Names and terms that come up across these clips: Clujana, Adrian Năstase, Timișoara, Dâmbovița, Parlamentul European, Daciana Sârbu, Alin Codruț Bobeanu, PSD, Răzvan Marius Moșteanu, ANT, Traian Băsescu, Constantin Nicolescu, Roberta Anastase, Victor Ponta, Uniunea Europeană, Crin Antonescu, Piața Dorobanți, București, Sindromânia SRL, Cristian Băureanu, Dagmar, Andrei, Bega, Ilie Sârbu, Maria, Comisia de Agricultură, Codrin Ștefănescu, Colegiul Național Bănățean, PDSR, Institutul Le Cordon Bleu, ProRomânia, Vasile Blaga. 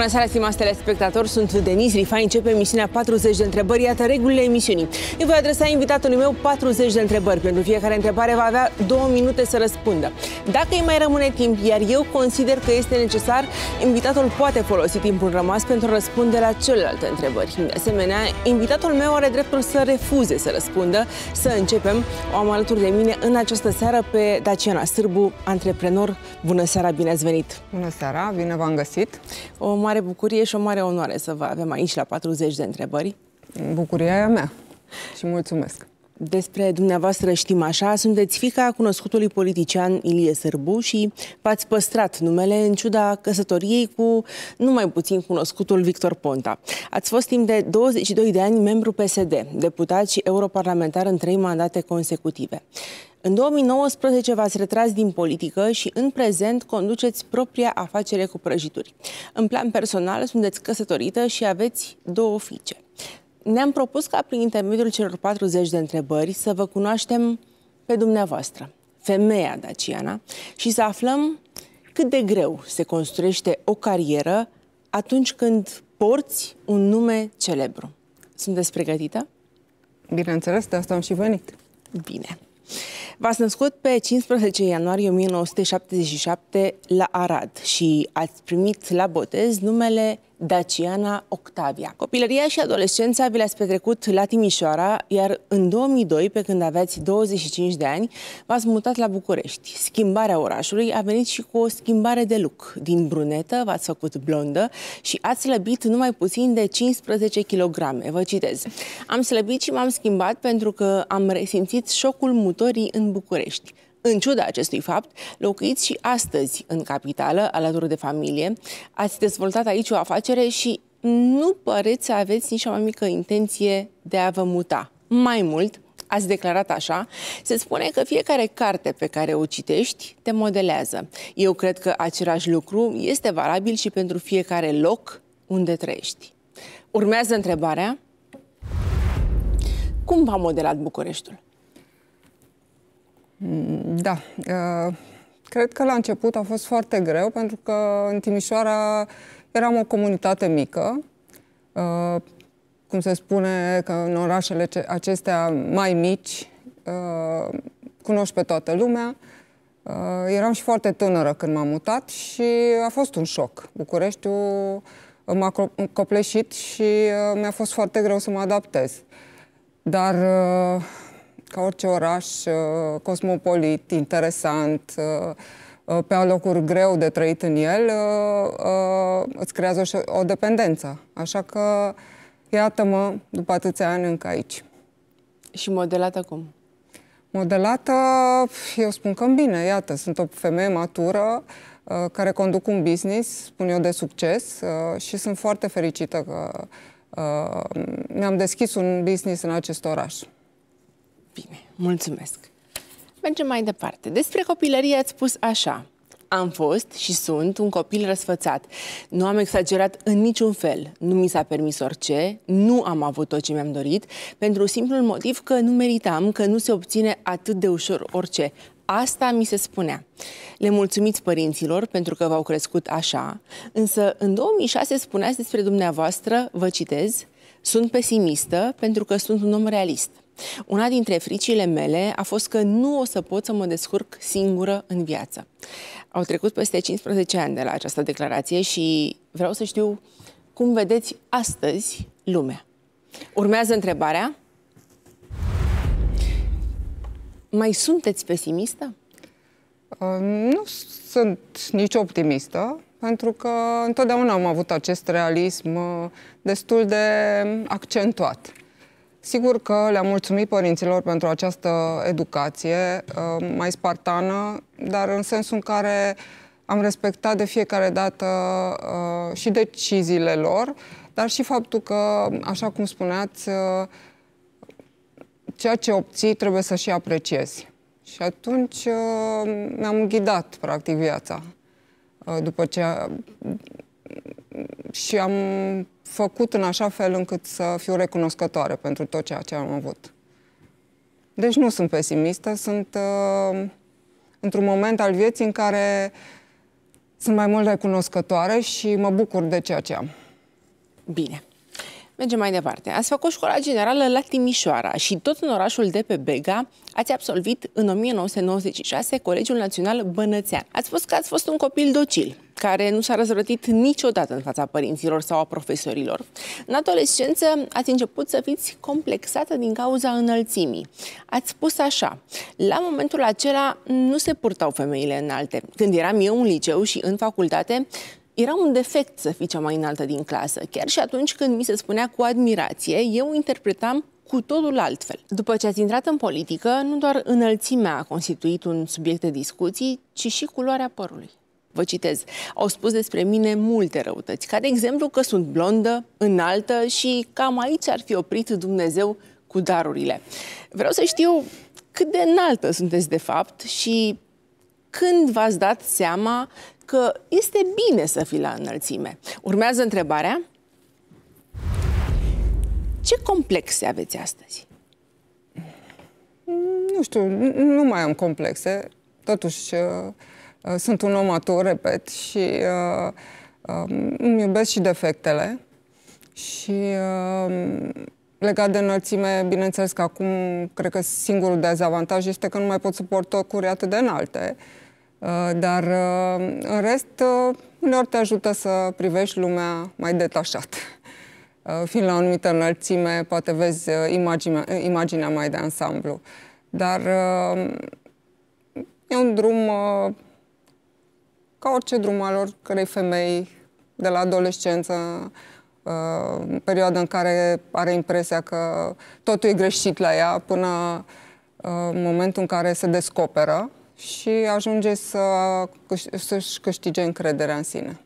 Bună seara, stimați telespectatori, sunt Denise Rifai, începe emisiunea 40 de întrebări, iată regulile emisiunii. Eu voi adresa invitatului meu 40 de întrebări, pentru fiecare întrebare va avea 2 minute să răspundă. Dacă îi mai rămâne timp, iar eu consider că este necesar, invitatul poate folosi timpul rămas pentru a răspunde la celelalte întrebări. De asemenea, invitatul meu are dreptul să refuze să răspundă. Să începem, o am alături de mine în această seară pe Daciana Sârbu, antreprenor. Bună seara, bine ați venit! Bună seara, bine v-am găsit! O mare bucurie și o mare onoare să vă avem aici la 40 de întrebări. Bucuria e a mea și mulțumesc. Despre dumneavoastră știm așa, sunteți fiica cunoscutului politician Ilie Sârbu și v-ați păstrat numele în ciuda căsătoriei cu nu mai puțin cunoscutul Victor Ponta. Ați fost timp de 22 de ani membru PSD, deputat și europarlamentar în 3 mandate consecutive. În 2019 v-ați retras din politică și în prezent conduceți propria afacere cu prăjituri. În plan personal sunteți căsătorită și aveți 2 fiice. Ne-am propus ca prin intermediul celor 40 de întrebări să vă cunoaștem pe dumneavoastră, femeia Daciana, și să aflăm cât de greu se construiește o carieră atunci când porți un nume celebru. Sunteți pregătită? Bineînțeles, de asta am și venit. Bine. V-ați născut pe 15 ianuarie 1977 la Arad și ați primit la botez numele Daciana Octavia. Copilăria și adolescența vi le-ați petrecut la Timișoara, iar în 2002, pe când aveați 25 de ani, v-ați mutat la București. Schimbarea orașului a venit și cu o schimbare de look. Din brunetă v-ați făcut blondă și ați slăbit numai puțin de 15 kg. Vă citez. Am slăbit și m-am schimbat pentru că am resimțit șocul mutării în București. În ciuda acestui fapt, locuiți și astăzi în capitală, alături de familie, ați dezvoltat aici o afacere și nu păreți să aveți nici o mai mică intenție de a vă muta. Mai mult, ați declarat așa, se spune că fiecare carte pe care o citești te modelează. Eu cred că același lucru este valabil și pentru fiecare loc unde trăiești. Urmează întrebarea: cum v-a modelat Bucureștiul? Da, cred că la început a fost foarte greu pentru că în Timișoara eram o comunitate mică, cum se spune că în orașele acestea mai mici cunoști pe toată lumea. Eram și foarte tânără când m-am mutat și a fost un șoc. Bucureștiul m-a copleșit și mi-a fost foarte greu să mă adaptez. Dar ca orice oraș cosmopolit, interesant, pe alocuri greu de trăit în el, îți creează o dependență. Așa că, iată-mă, după atâția ani încă aici. Și modelată cum? Modelată, eu spun că bine, iată, sunt o femeie matură, care conduc un business, spun eu, de succes și sunt foarte fericită că mi-am deschis un business în acest oraș. Bine, mulțumesc. Mergem mai departe. Despre copilărie ați spus așa: am fost și sunt un copil răsfățat. Nu am exagerat în niciun fel. Nu mi s-a permis orice, nu am avut tot ce mi-am dorit, pentru simplul motiv că nu meritam, că nu se obține atât de ușor orice. Asta mi se spunea. Le mulțumiți părinților pentru că v-au crescut așa, însă în 2006 spuneați despre dumneavoastră, vă citez: sunt pesimistă pentru că sunt un om realist. Una dintre fricile mele a fost că nu o să pot să mă descurc singură în viață. Au trecut peste 15 ani de la această declarație și vreau să știu cum vedeți astăzi lumea. Urmează întrebarea: mai sunteți pesimistă? Nu sunt nici optimistă, pentru că întotdeauna am avut acest realism destul de accentuat. Sigur că le-am mulțumit părinților pentru această educație mai spartană, dar în sensul în care am respectat de fiecare dată și deciziile lor, dar și faptul că, așa cum spuneați, ceea ce obții trebuie să și apreciezi. Și atunci mi-am ghidat, practic, viața. După ce și am făcut în așa fel încât să fiu recunoscătoare pentru tot ceea ce am avut. Deci nu sunt pesimistă, sunt într-un moment al vieții în care Sunt mai mult recunoscătoare și mă bucur de ceea ce am. Bine. Mergem mai departe. Ați făcut școala generală la Timișoara și tot în orașul de pe Bega ați absolvit în 1996 Colegiul Național Bănățean. Ați spus că ați fost un copil docil, care nu s-a răzvrătit niciodată în fața părinților sau a profesorilor. În adolescență ați început să fiți complexată din cauza înălțimii. Ați spus așa: la momentul acela nu se purtau femeile înalte. Când eram eu în liceu și în facultate, era un defect să fii cea mai înaltă din clasă. Chiar și atunci când mi se spunea cu admirație, eu interpretam cu totul altfel. După ce ați intrat în politică, nu doar înălțimea a constituit un subiect de discuții, ci și culoarea părului. Vă citez. Au spus despre mine multe răutăți, ca de exemplu că sunt blondă, înaltă și cam aici ar fi oprit Dumnezeu cu darurile. Vreau să știu cât de înaltă sunteți de fapt și când v-ați dat seama că este bine să fii la înălțime. Urmează întrebarea: ce complexe aveți astăzi? Nu știu, nu mai am complexe. Totuși, sunt un om matur, repet, și îmi iubesc și defectele. Și legat de înălțime, bineînțeles că acum, cred că singurul dezavantaj este că nu mai pot suporta curii atât de înalte. Dar, în rest, uneori te ajută să privești lumea mai detașat. Fiind la o anumită înălțime, poate vezi imaginea mai de ansamblu. Dar e un drum, ca orice drum al oricărei femei, de la adolescență, perioada în care are impresia că totul e greșit la ea, până în momentul în care se descoperă și ajunge să-și câștige încrederea în sine.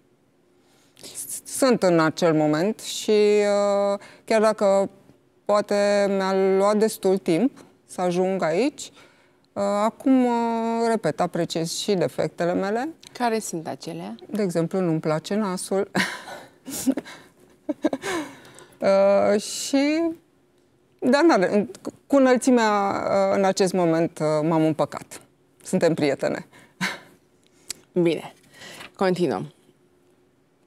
Sunt în acel moment și chiar dacă poate mi-a luat destul timp să ajung aici, acum, repet, apreciez și defectele mele. Care sunt acelea? De exemplu, nu-mi place nasul. Și... dar cu înălțimea, în acest moment, m-am împăcat. Suntem prietene. Bine. Continuăm.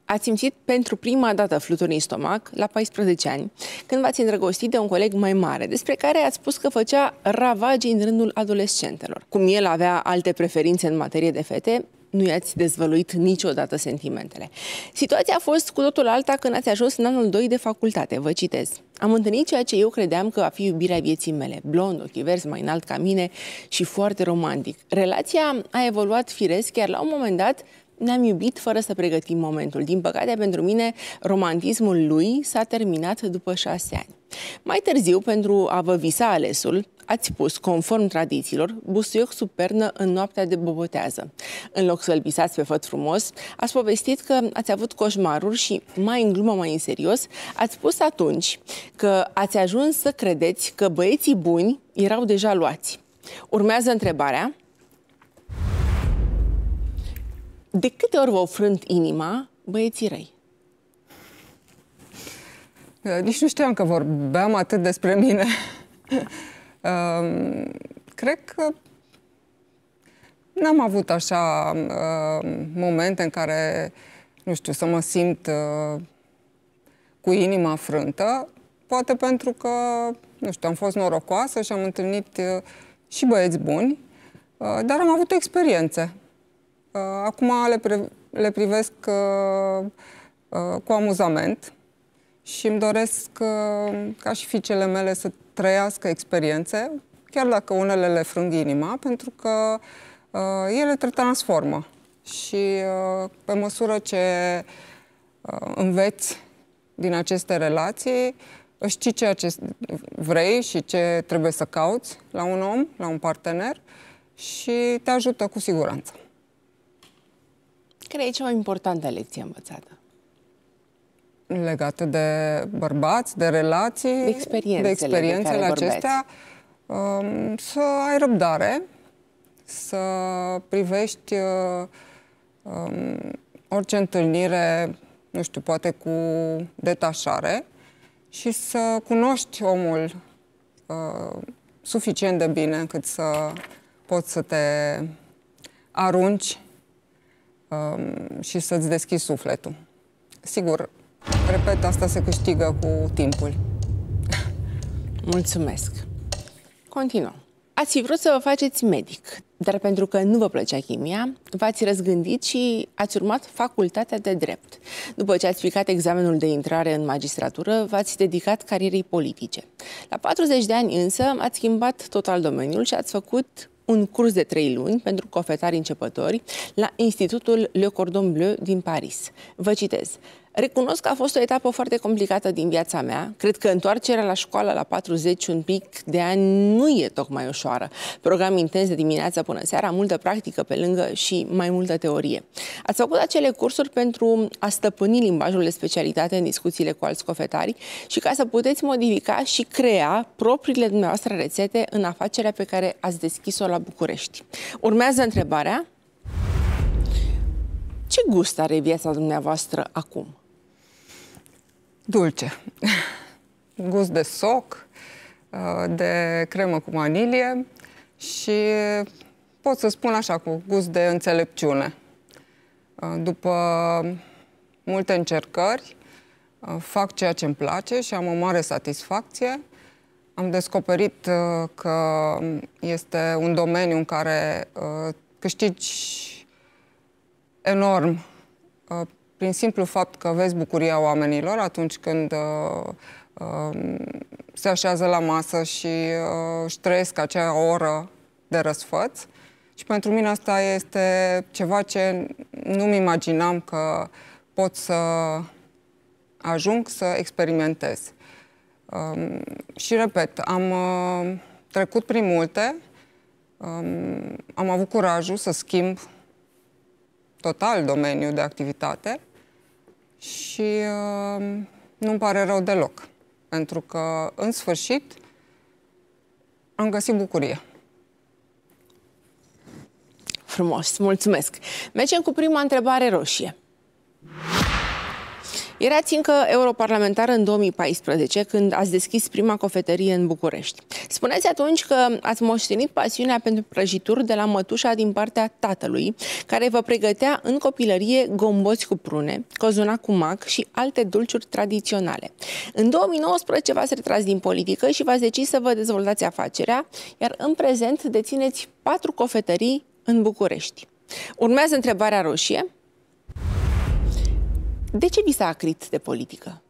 Ați simțit pentru prima dată fluturi în stomac la 14 ani, când v-ați îndrăgostit de un coleg mai mare, despre care ați spus că făcea ravagii în rândul adolescentelor. Cum el avea alte preferințe în materie de fete, nu i-ați dezvăluit niciodată sentimentele. Situația a fost cu totul alta când ați ajuns în anul 2 de facultate. Vă citez. Am întâlnit ceea ce eu credeam că va fi iubirea vieții mele. Blond, ochi verzi, mai înalt ca mine și foarte romantic. Relația a evoluat firesc, iar la un moment dat ne-am iubit fără să pregătim momentul. Din păcate pentru mine, romantismul lui s-a terminat după 6 ani. Mai târziu, pentru a vă visa alesul, ați pus, conform tradițiilor, busuioc sub pernă în noaptea de bobotează. În loc să-l visați pe făt frumos, ați povestit că ați avut coșmaruri și, mai în glumă, mai în serios, ați spus atunci că ați ajuns să credeți că băieții buni erau deja luați. Urmează întrebarea: de câte ori vă frânt inima băieții răi? Nici nu știam că vorbeam atât despre mine. Cred că n-am avut așa momente în care, nu știu, să mă simt cu inima frântă. Poate pentru că, nu știu, am fost norocoasă și am întâlnit și băieți buni, dar am avut experiențe. Acum le privesc cu amuzament și îmi doresc ca și fiicele mele să trăiască experiențe, chiar dacă unele le frâng inima, pentru că ele te transformă. Și pe măsură ce înveți din aceste relații, știi ceea ce vrei și ce trebuie să cauți la un om, la un partener, și te ajută cu siguranță. Care e cea mai importantă lecție învățată? Legată de bărbați, de relații, de experiențele acestea, să ai răbdare, să privești orice întâlnire, nu știu, poate cu detașare, și să cunoști omul suficient de bine încât să poți să te arunci și să-ți deschizi sufletul. Sigur, repet, asta se câștigă cu timpul. Mulțumesc. Continuăm. Ați vrut să vă faceți medic, dar pentru că nu vă plăcea chimia, v-ați răzgândit și ați urmat facultatea de drept. După ce ați picat examenul de intrare în magistratură, v-ați dedicat carierei politice. La 40 de ani însă ați schimbat total domeniul și ați făcut un curs de 3 luni pentru cofetari începători la Institutul Le Cordon Bleu din Paris. Vă citez. Recunosc că a fost o etapă foarte complicată din viața mea. Cred că întoarcerea la școală la 40 un pic de ani nu e tocmai ușoară. Program intens de dimineața până seara, multă practică pe lângă și mai multă teorie. Ați făcut acele cursuri pentru a stăpâni limbajul de specialitate în discuțiile cu alți cofetari și ca să puteți modifica și crea propriile dumneavoastră rețete în afacerea pe care ați deschis-o la București. Urmează întrebarea: ce gust are viața dumneavoastră acum? Dulce. Gust de soc, de cremă cu vanilie și pot să spun așa, cu gust de înțelepciune. După multe încercări, fac ceea ce îmi place și am o mare satisfacție. Am descoperit că este un domeniu în care câștigi enorm prin simplu fapt că vezi bucuria oamenilor atunci când se așează la masă și își trăiesc acea oră de răsfăț. Și pentru mine asta este ceva ce nu-mi imaginam că pot să ajung să experimentez. Și repet, am trecut prin multe, am avut curajul să schimb total domeniu de activitate și nu-mi pare rău deloc, pentru că, în sfârșit, am găsit bucurie. Frumos, mulțumesc! Mergem cu prima întrebare roșie. Erați încă europarlamentară în 2014, când ați deschis prima cofetărie în București. Spuneați atunci că ați moștenit pasiunea pentru prăjituri de la mătușa din partea tatălui, care vă pregătea în copilărie gomboți cu prune, cozonac cu mac și alte dulciuri tradiționale. În 2019 v-ați retras din politică și v-ați decis să vă dezvoltați afacerea, iar în prezent dețineți 4 cofetării în București. Urmează întrebarea roșie. De ce vi s-a acrit de politică?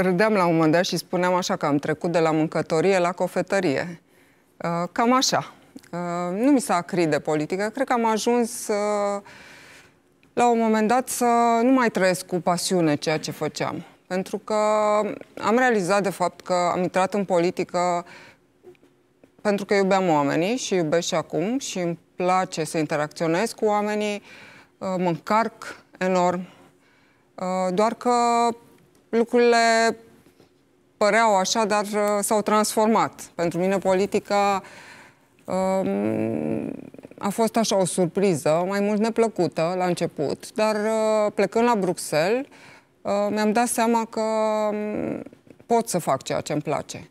Râdeam la un moment dat și spuneam așa că am trecut de la mâncătorie la cofetărie. Cam așa. Nu mi s-a acrit de politică. Cred că am ajuns la un moment dat să nu mai trăiesc cu pasiune ceea ce făceam. Pentru că am realizat de fapt că am intrat în politică pentru că iubeam oamenii și iubesc și acum și îmi place să interacționez cu oamenii. Mă încarc enorm, doar că lucrurile păreau așa, dar s-au transformat. Pentru mine politica a fost așa o surpriză, mai mult neplăcută la început, dar plecând la Bruxelles mi-am dat seama că pot să fac ceea ce îmi place.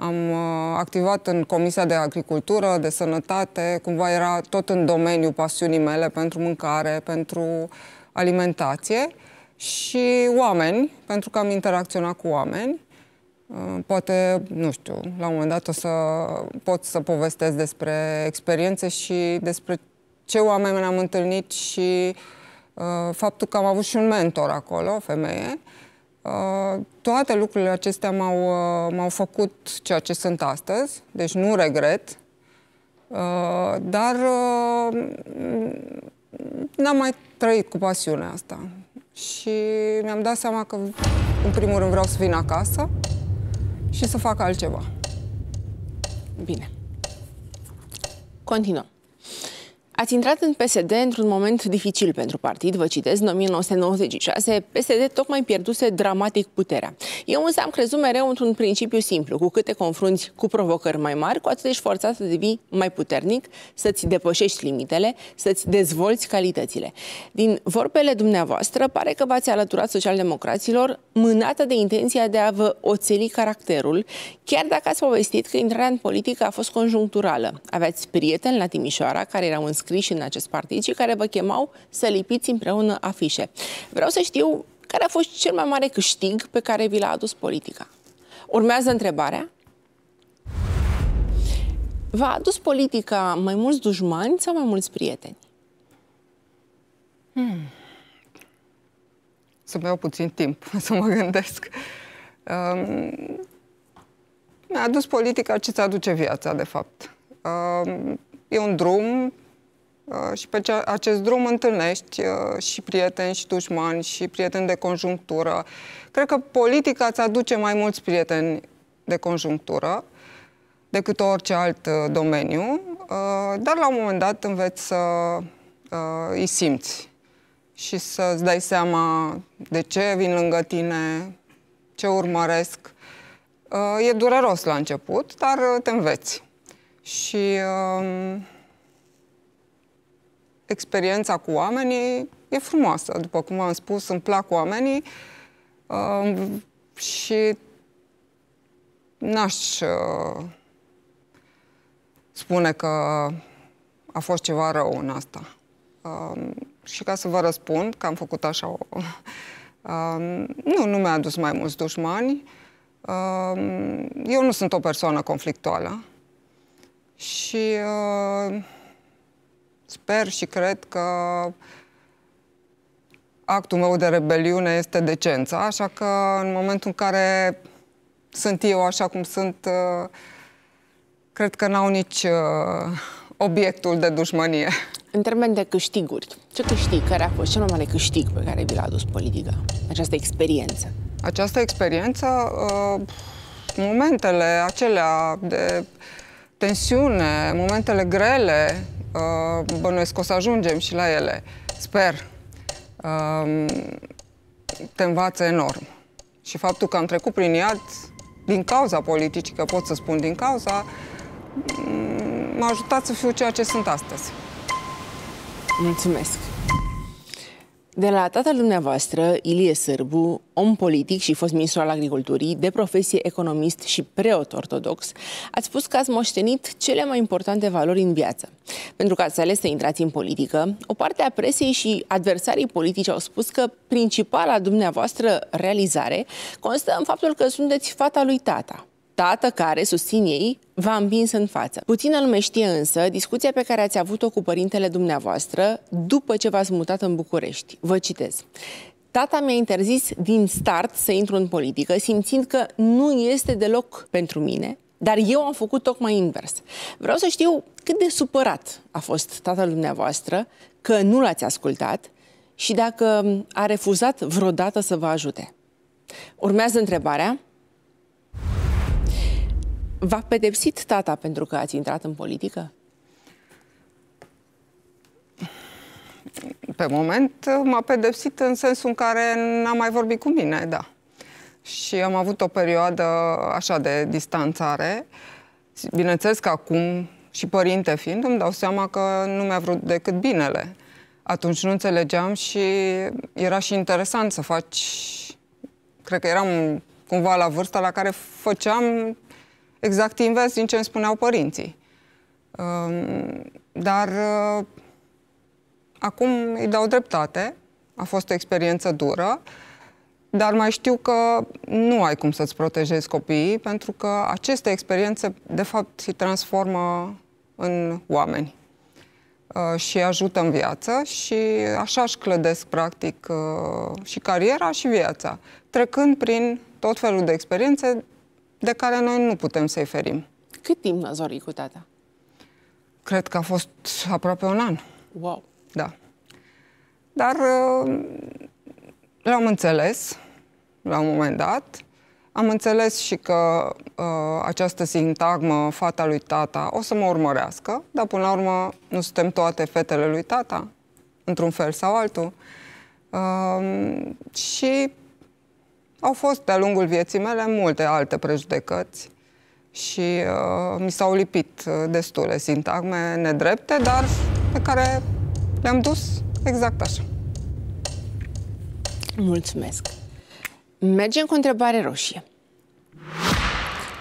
Am activat în Comisia de Agricultură, de Sănătate, cumva era tot în domeniul pasiunii mele pentru mâncare, pentru alimentație și oameni, pentru că am interacționat cu oameni. Poate, nu știu, la un moment dat o să pot să povestesc despre experiențe și despre ce oameni am întâlnit și faptul că am avut și un mentor acolo, o femeie. Toate lucrurile acestea m-au făcut ceea ce sunt astăzi, deci nu regret, dar n-am mai trăit cu pasiunea asta și mi-am dat seama că în primul rând vreau să vin acasă și să fac altceva. Bine. Continuăm. Ați intrat în PSD într-un moment dificil pentru partid, vă citez, în 1996, PSD tocmai pierduse dramatic puterea. Eu însă am crezut mereu într-un principiu simplu, cu cât te confrunți cu provocări mai mari, cu atât ești forțat să devii mai puternic, să-ți depășești limitele, să-ți dezvolți calitățile. Din vorbele dumneavoastră, pare că v-ați alăturat socialdemocraților, mânată de intenția de a vă oțeli caracterul, chiar dacă ați povestit că intrarea în politică a fost conjuncturală. Aveați prieteni la Timișoara care erau înscriși înscriși în acest partid și care vă chemau să lipiți împreună afișe. Vreau să știu care a fost cel mai mare câștig pe care vi l-a adus politica. Urmează întrebarea. V-a adus politica mai mulți dușmani sau mai mulți prieteni? Să-mi iau puțin timp să mă gândesc. Mi-a adus politica ce-ți aduce viața, de fapt. E un drum și pe acest drum întâlnești și prieteni și dușmani și prieteni de conjunctură. Cred că politica îți aduce mai mulți prieteni de conjunctură decât orice alt domeniu, dar la un moment dat înveți să îi simți și să-ți dai seama de ce vin lângă tine, ce urmăresc. E dureros la început, dar te înveți. Și experiența cu oamenii e frumoasă. După cum am spus, îmi plac oamenii și n-aș spune că a fost ceva rău în asta. Și ca să vă răspund, că am făcut așa o... Nu mi-a adus mai mulți dușmani. Eu nu sunt o persoană conflictuală și sper și cred că actul meu de rebeliune este decența, așa că în momentul în care sunt eu așa cum sunt, cred că n-au nici obiectul de dușmănie. În termen de câștiguri, ce câștig? Care a fost cel mai mare câștig pe care vi l-a adus politica? Această experiență. Această experiență, momentele acelea de tensiune, momentele grele, bănuiesc că o să ajungem și la ele, sper, te învață enorm. Și faptul că am trecut prin ea, din cauza politicii, că pot să spun din cauza, m-a ajutat să fiu ceea ce sunt astăzi. Mulțumesc! De la tatăl dumneavoastră, Ilie Sârbu, om politic și fost ministru al agriculturii, de profesie economist și preot ortodox, ați spus că ați moștenit cele mai importante valori în viață. Pentru că ați ales să intrați în politică, o parte a presei și adversarii politici au spus că principala dumneavoastră realizare constă în faptul că sunteți fata lui tata. Tată care, susțin ei, v-a împins în față. Puțină lume știe însă discuția pe care ați avut-o cu părintele dumneavoastră după ce v-ați mutat în București. Vă citez. Tata mi-a interzis din start să intru în politică, simțind că nu este deloc pentru mine, dar eu am făcut tocmai invers. Vreau să știu cât de supărat a fost tatăl dumneavoastră că nu l-ați ascultat și dacă a refuzat vreodată să vă ajute. Urmează întrebarea. V-a pedepsit tata pentru că ați intrat în politică? Pe moment m-a pedepsit în sensul în care n-a mai vorbit cu mine, da. Și am avut o perioadă așa de distanțare. Bineînțeles că acum, și părinte fiind, îmi dau seama că nu mi-a vrut decât binele. Atunci nu înțelegeam și era și interesant să faci... Cred că eram cumva la vârsta la care făceam... Exact invers din ce îmi spuneau părinții. Dar acum îi dau dreptate. A fost o experiență dură, dar mai știu că nu ai cum să-ți protejezi copiii, pentru că aceste experiențe, de fapt, îi transformă în oameni și îi ajută în viață și așa își clădesc, practic, și cariera și viața, trecând prin tot felul de experiențe de care noi nu putem să-i ferim. Cât timp n-ați vorbit cu tata? Cred că a fost aproape un an. Wow! Da. Dar l-am înțeles la un moment dat. Am înțeles și că această sintagmă, fata lui tata, o să mă urmărească, dar până la urmă nu suntem toate fetele lui tata, într-un fel sau altul. Și... Au fost, de-a lungul vieții mele, multe alte prejudecăți și mi s-au lipit destule sintagme nedrepte, dar pe care le-am dus exact așa. Mulțumesc. Mergem cu întrebare roșie.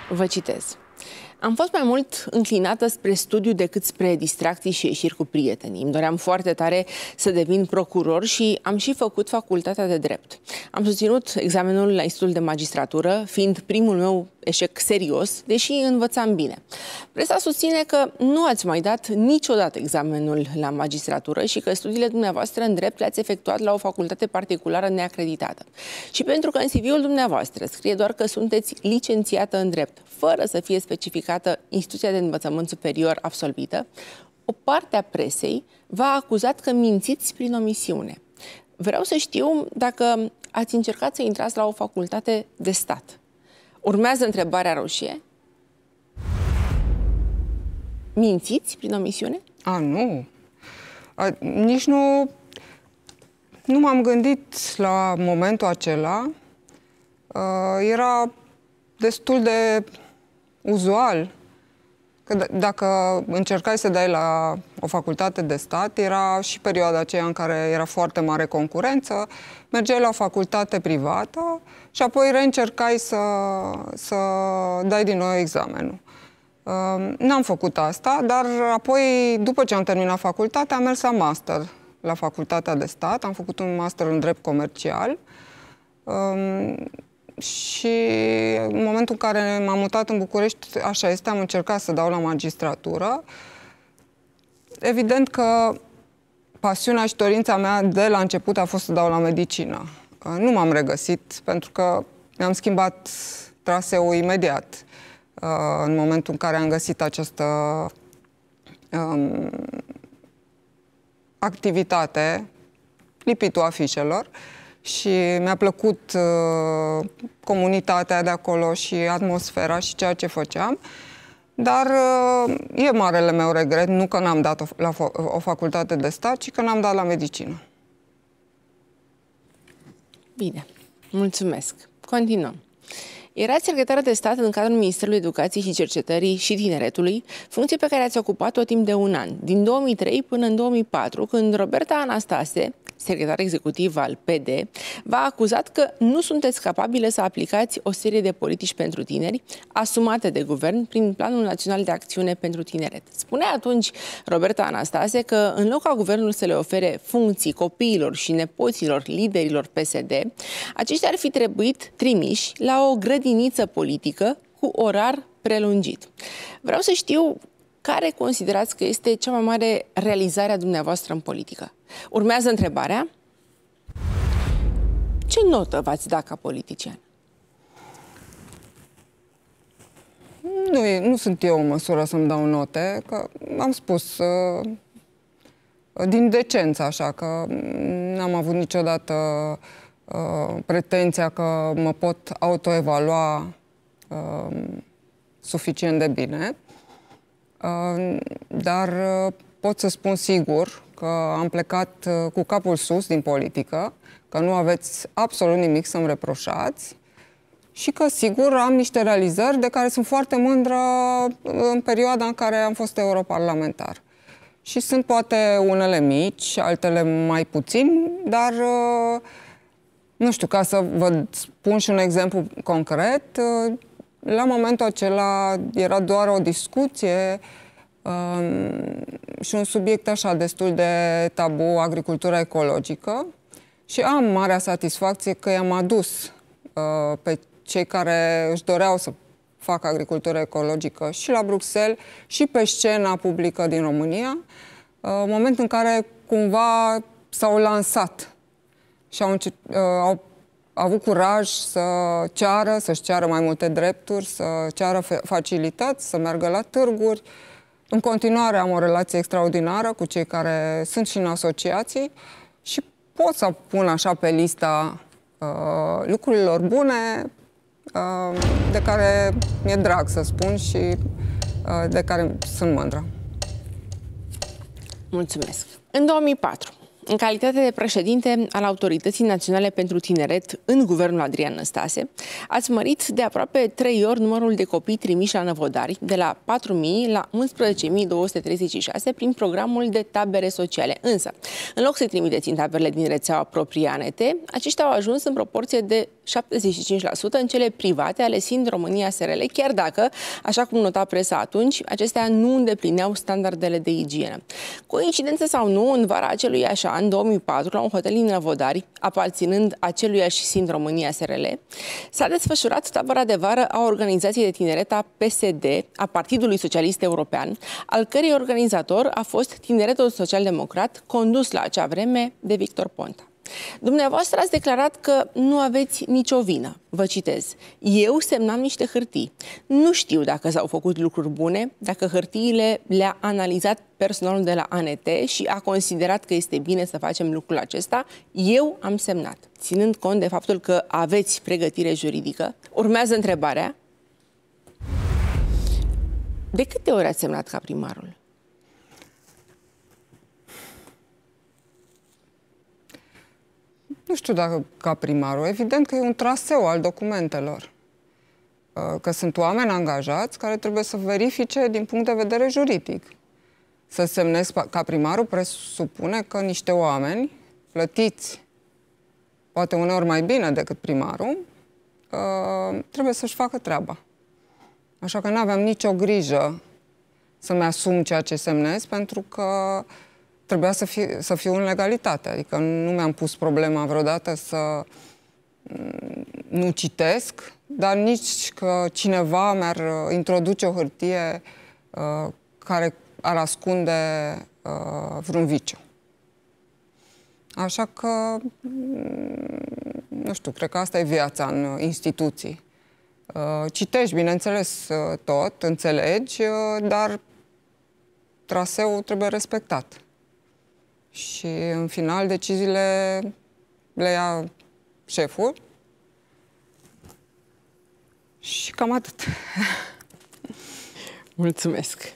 Vă citez. Am fost mai mult înclinată spre studiu decât spre distracții și ieșiri cu prietenii. Îmi doream foarte tare să devin procuror și am și făcut facultatea de drept. Am susținut examenul la Institutul de Magistratură, fiind primul meu eșec serios, deși învățam bine. Presa susține că nu ați mai dat niciodată examenul la magistratură și că studiile dumneavoastră în drept le-ați efectuat la o facultate particulară neacreditată. Și pentru că în CV-ul dumneavoastră scrie doar că sunteți licențiată în drept, fără să fie specificată instituția de învățământ superior absolvită, o parte a presei v-a acuzat că mințiți prin omisiune. Vreau să știu dacă ați încercat să intrați la o facultate de stat. Urmează întrebarea roșie. Mințiți prin omisiune? A, nu. Nici nu m-am gândit la momentul acela. Era destul de uzual că dacă încercai să dai la o facultate de stat, era și perioada aceea în care era foarte mare concurență, mergeai la o facultate privată și apoi reîncercai să dai din nou examenul. N-am făcut asta, dar apoi, după ce am terminat facultatea, am mers la master la facultatea de stat, am făcut un master în drept comercial și în momentul în care m-am mutat în București, așa este, am încercat să dau la magistratură. Evident că pasiunea și dorința mea de la început a fost să dau la medicină. Nu m-am regăsit, pentru că mi-am schimbat traseul imediat în momentul în care am găsit această activitate lipitul afișelor și mi-a plăcut comunitatea de acolo și atmosfera și ceea ce făceam, dar e marele meu regret, nu că n-am dat la o facultate de stat, ci că n-am dat la medicină. Bine, mulțumesc. Continuăm. Erați secretară de stat în cadrul Ministerului Educației și Cercetării și Tineretului, funcție pe care ați ocupat-o timp de un an, din 2003 până în 2004, când Roberta Anastase, secretar executiv al PD, v-a acuzat că nu sunteți capabile să aplicați o serie de politici pentru tineri asumate de guvern prin Planul Național de Acțiune pentru Tineret. Spunea atunci Roberta Anastase că în loc ca guvernul să le ofere funcții copiilor și nepoților liderilor PSD, aceștia ar fi trebuit trimiși la o grădiniță politică cu orar prelungit. Vreau să știu care considerați că este cea mai mare realizare a dumneavoastră în politică. Urmează întrebarea. Ce notă v-ați da ca politician? Nu sunt eu în măsură să-mi dau note, că am spus din decență, așa, că n-am avut niciodată pretenția că mă pot autoevalua suficient de bine. Dar pot să spun sigur că am plecat cu capul sus din politică, că nu aveți absolut nimic să-mi reproșați și că, sigur, am niște realizări de care sunt foarte mândră în perioada în care am fost europarlamentar. Și sunt poate unele mici, altele mai puțin, dar, nu știu, ca să vă spun și un exemplu concret, la momentul acela era doar o discuție și un subiect așa destul de tabu, agricultura ecologică, și am marea satisfacție că i-am adus pe cei care își doreau să facă agricultură ecologică și la Bruxelles și pe scena publică din România, moment în care cumva s-au lansat și au avut curaj să ceară, să-și ceară mai multe drepturi, să ceară facilități, să meargă la târguri. În continuare am o relație extraordinară cu cei care sunt și în asociații și pot să pun așa pe lista lucrurilor bune de care mi-e drag să spun și de care sunt mândră. Mulțumesc! În 2004 În calitate de președinte al Autorității Naționale pentru Tineret în guvernul Adrian Năstase, ați mărit de aproape 3 ori numărul de copii trimiși la Năvodari, de la 4.000 la 11.236 prin programul de tabere sociale. Însă, în loc să trimiteți în taberele din rețeaua propria ANT, aceștia au ajuns în proporție de 75% în cele private ale Sindromânia SRL, chiar dacă, așa cum nota presa atunci, acestea nu îndeplineau standardele de igienă. Coincidență sau nu, în vara acelui așa, în 2004, la un hotel din Năvodari, aparținând aceluiași Sindromânia SRL, s-a desfășurat tabăra de vară a organizației de tineret a PSD, a Partidului Socialist European, al cărei organizator a fost tineretul social-democrat condus la acea vreme de Victor Ponta. Dumneavoastră ați declarat că nu aveți nicio vină. Vă citez. Eu semnam niște hârtii. Nu știu dacă s-au făcut lucruri bune, dacă hârtiile le-a analizat personalul de la ANT și a considerat că este bine să facem lucrul acesta. Eu am semnat. Ținând cont de faptul că aveți pregătire juridică, urmează întrebarea. De câte ori ați semnat ca primarul? Nu știu dacă ca primarul. Evident că e un traseu al documentelor. Că sunt oameni angajați care trebuie să verifice din punct de vedere juridic. Să semnezi ca primarul presupune că niște oameni plătiți, poate uneori mai bine decât primarul, trebuie să-și facă treaba. Așa că nu aveam nicio grijă să-mi asum ceea ce semnez, pentru că trebuia să fiu în legalitate, adică nu mi-am pus problema vreodată să nu citesc, dar nici că cineva mi-ar introduce o hârtie care ar ascunde vreun viciu. Așa că, nu știu, cred că asta e viața în instituții. Citești, bineînțeles, tot, înțelegi, dar traseul trebuie respectat. Și, în final, deciziile le ia șeful. Și cam atât. Mulțumesc.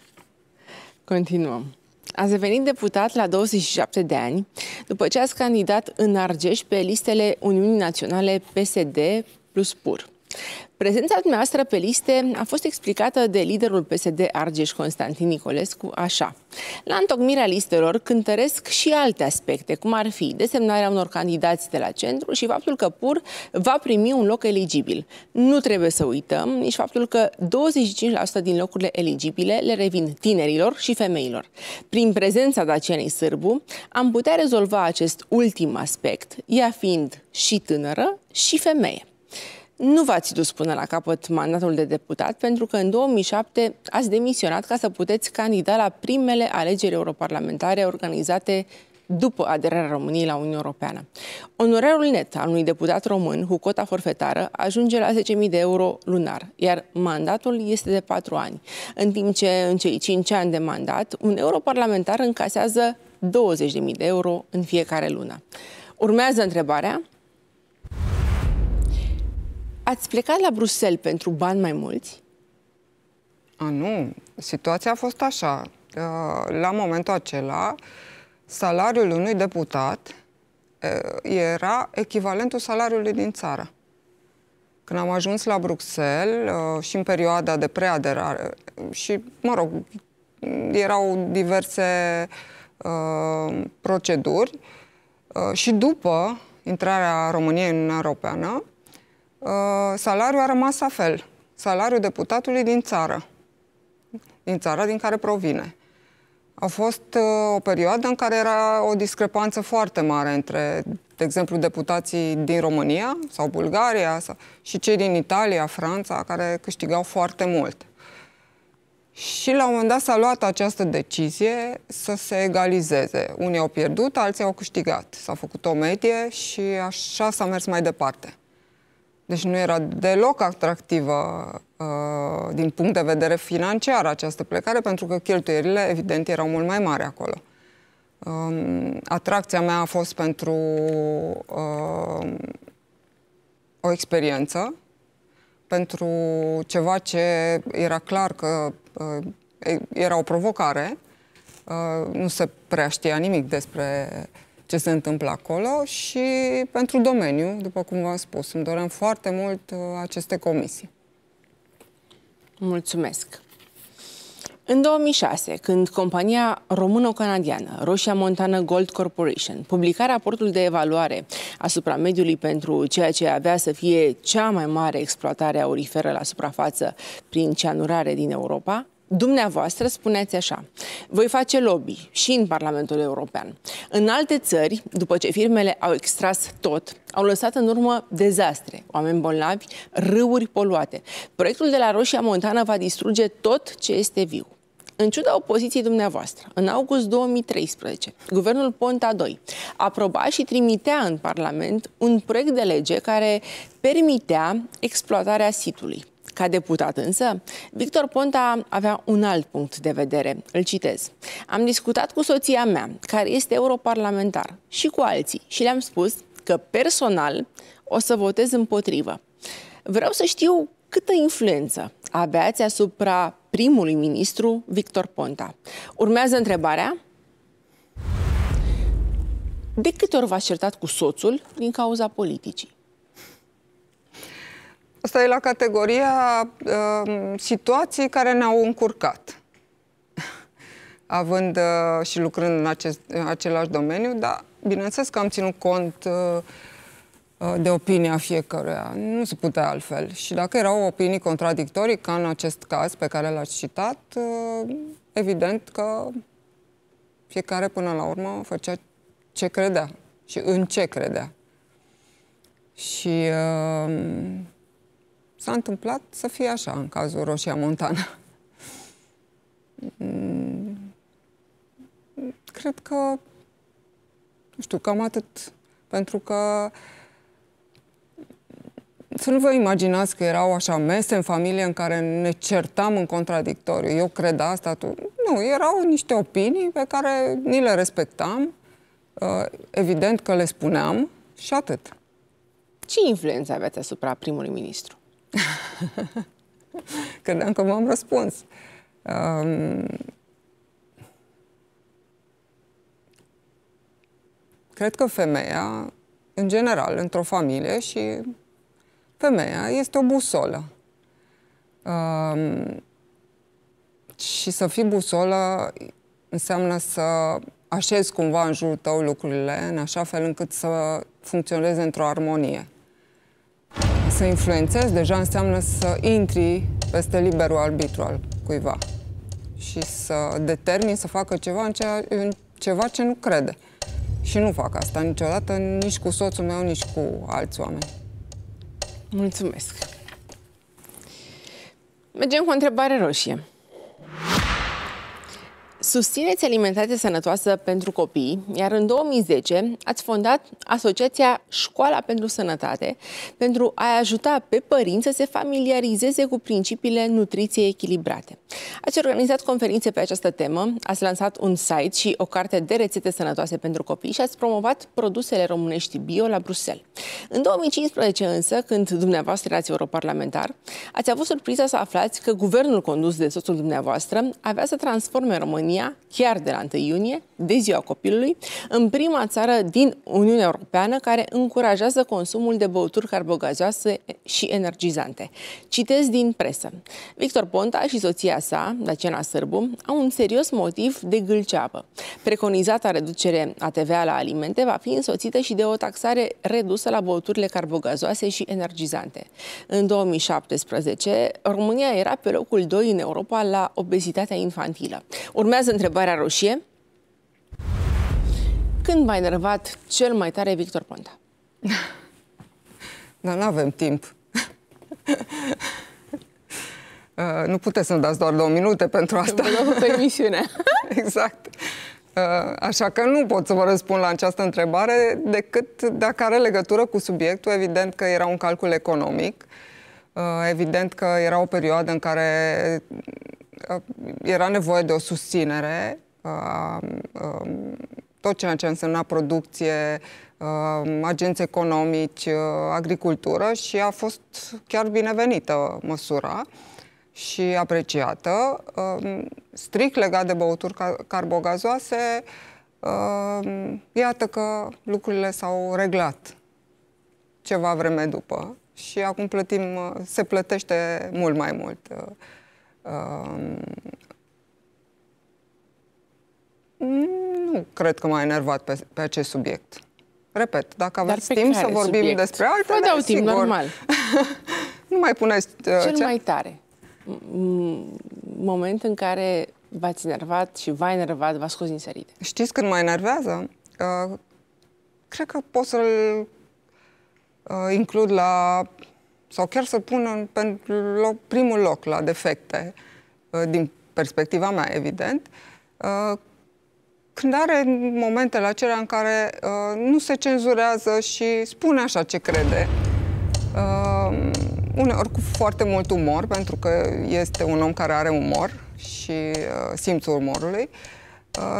Continuăm. Ați devenit deputat la 27 de ani, după ce ați candidat în Argeș pe listele Uniunii Naționale PSD+PUR. Prezența dumneavoastră pe liste a fost explicată de liderul PSD Argeș, Constantin Nicolescu, așa. La întocmirea listelor cântăresc și alte aspecte, cum ar fi desemnarea unor candidați de la centru și faptul că PUR va primi un loc eligibil. Nu trebuie să uităm nici faptul că 25% din locurile eligibile le revin tinerilor și femeilor. Prin prezența Dacianei Sârbu am putea rezolva acest ultim aspect, ea fiind și tânără și femeie. Nu v-ați dus până la capăt mandatul de deputat, pentru că în 2007 ați demisionat ca să puteți candida la primele alegeri europarlamentare organizate după aderarea României la Uniunea Europeană. Onorarul net al unui deputat român cu cota forfetară ajunge la 10.000 de euro lunar, iar mandatul este de 4 ani, în timp ce în cei 5 ani de mandat, un europarlamentar încasează 20.000 de euro în fiecare lună. Urmează întrebarea. Ați plecat la Bruxelles pentru bani mai mulți? Nu. Situația a fost așa. La momentul acela, salariul unui deputat era echivalentul salariului din țară. Când am ajuns la Bruxelles și în perioada de preaderare și, mă rog, erau diverse proceduri și după intrarea României în Uniunea Europeană, salariul a rămas la fel. Salariul deputatului din țară. Din țara din care provine. A fost o perioadă în care era o discrepanță foarte mare între, de exemplu, deputații din România sau Bulgaria și cei din Italia, Franța, care câștigau foarte mult. Și la un moment dat s-a luat această decizie să se egalizeze. Unii au pierdut, alții au câștigat. S-a făcut o medie și așa s-a mers mai departe. Deci nu era deloc atractivă din punct de vedere financiar această plecare, pentru că cheltuierile, evident, erau mult mai mari acolo. Atracția mea a fost pentru o experiență, pentru ceva ce era clar că era o provocare. Nu se prea știa nimic despre ce se întâmplă acolo și pentru domeniu, după cum v-am spus, îmi dorem foarte mult aceste comisii. Mulțumesc! În 2006, când compania româno-canadiană Roșia Montană Gold Corporation publica raportul de evaluare asupra mediului pentru ceea ce avea să fie cea mai mare exploatare auriferă la suprafață prin cianurare din Europa, dumneavoastră spuneați așa: voi face lobby și în Parlamentul European. În alte țări, după ce firmele au extras tot, au lăsat în urmă dezastre, oameni bolnavi, râuri poluate. Proiectul de la Roșia Montană va distruge tot ce este viu. În ciuda opoziției dumneavoastră, în august 2013, guvernul Ponta II aproba și trimitea în Parlament un proiect de lege care permitea exploatarea sitului. Ca deputat însă, Victor Ponta avea un alt punct de vedere. Îl citez. Am discutat cu soția mea, care este europarlamentar, și cu alții și le-am spus că personal o să votez împotrivă. Vreau să știu câtă influență aveați asupra primului ministru Victor Ponta. Urmează întrebarea: de câte ori v-ați certat cu soțul din cauza politicii? Asta e la categoria situații care ne-au încurcat, având și lucrând în același domeniu, dar bineînțeles că am ținut cont de opinia fiecăruia. Nu se putea altfel. Și dacă erau opinii contradictorii, ca în acest caz pe care l-ați citat, evident că fiecare până la urmă făcea ce credea și în ce credea. Și s-a întâmplat să fie așa în cazul Roșia Montană. Cred că, nu știu, cam atât. Pentru că să nu vă imaginați că erau așa mese în familie în care ne certam în contradictoriu. Eu cred asta, tu... Nu, erau niște opinii pe care ni le respectam. Evident că le spuneam și atât. Ce influență aveți asupra primului ministru? Credeam că m-am răspuns. Cred că femeia, în general, într-o familie, și femeia este o busolă. Și să fii busolă înseamnă să așezi cumva în jurul tău lucrurile în așa fel încât să funcționeze într-o armonie. Să influențezi deja înseamnă să intri peste liberul arbitru al cuiva și să determini să facă ceva în ceva ce nu crede. Și nu fac asta niciodată, nici cu soțul meu, nici cu alți oameni. Mulțumesc! Mergem cu o întrebare roșie. Susțineți alimentație sănătoasă pentru copii, iar în 2010 ați fondat Asociația Școala pentru Sănătate pentru a ajuta pe părinți să se familiarizeze cu principiile nutriției echilibrate. Ați organizat conferințe pe această temă, ați lansat un site și o carte de rețete sănătoase pentru copii și ați promovat produsele românești bio la Bruxelles. În 2015 însă, când dumneavoastră erați europarlamentar, ați avut surpriza să aflați că guvernul condus de soțul dumneavoastră avea să transforme România, chiar de la 1 iunie, de ziua copilului, în prima țară din Uniunea Europeană care încurajează consumul de băuturi carbogazoase și energizante. Citez din presă. Victor Ponta și soția sa, Daciana Sârbu, au un serios motiv de gâlceavă. Preconizata reducere a TVA la alimente va fi însoțită și de o taxare redusă la băuturile carbogazoase și energizante. În 2017, România era pe locul 2 în Europa la obezitatea infantilă. Urmează întrebarea roșie. Când m-a enervat cel mai tare Victor Ponta? Dar nu avem timp. Nu puteți să-mi dați doar 2 minute pentru asta. Emisiunea. Exact. Așa că nu pot să vă răspund la această întrebare decât dacă are legătură cu subiectul. Evident că era un calcul economic. Evident că era o perioadă în care era nevoie de o susținere. Tot ceea ce însemna producție, agenți economici, agricultură, și a fost chiar binevenită măsura și apreciată. Strict legat de băuturi carbogazoase, Iată că lucrurile s-au reglat ceva vreme după și acum plătim, se plătește mult mai mult. Nu cred că m-a enervat pe acest subiect. Repet, dacă aveți timp să vorbim despre altele, vă dau timp, normal. Nu mai puneți... Cel mai tare moment în care v-ați enervat și v-a enervat, v-a scos din sărite. Știți când mă enervează? Cred că pot să-l includ la... sau chiar să-l pun în primul loc la defecte, din perspectiva mea, evident, când are momentele acelea în care nu se cenzurează și spune așa ce crede. Uneori cu foarte mult umor, pentru că este un om care are umor și simțul umorului,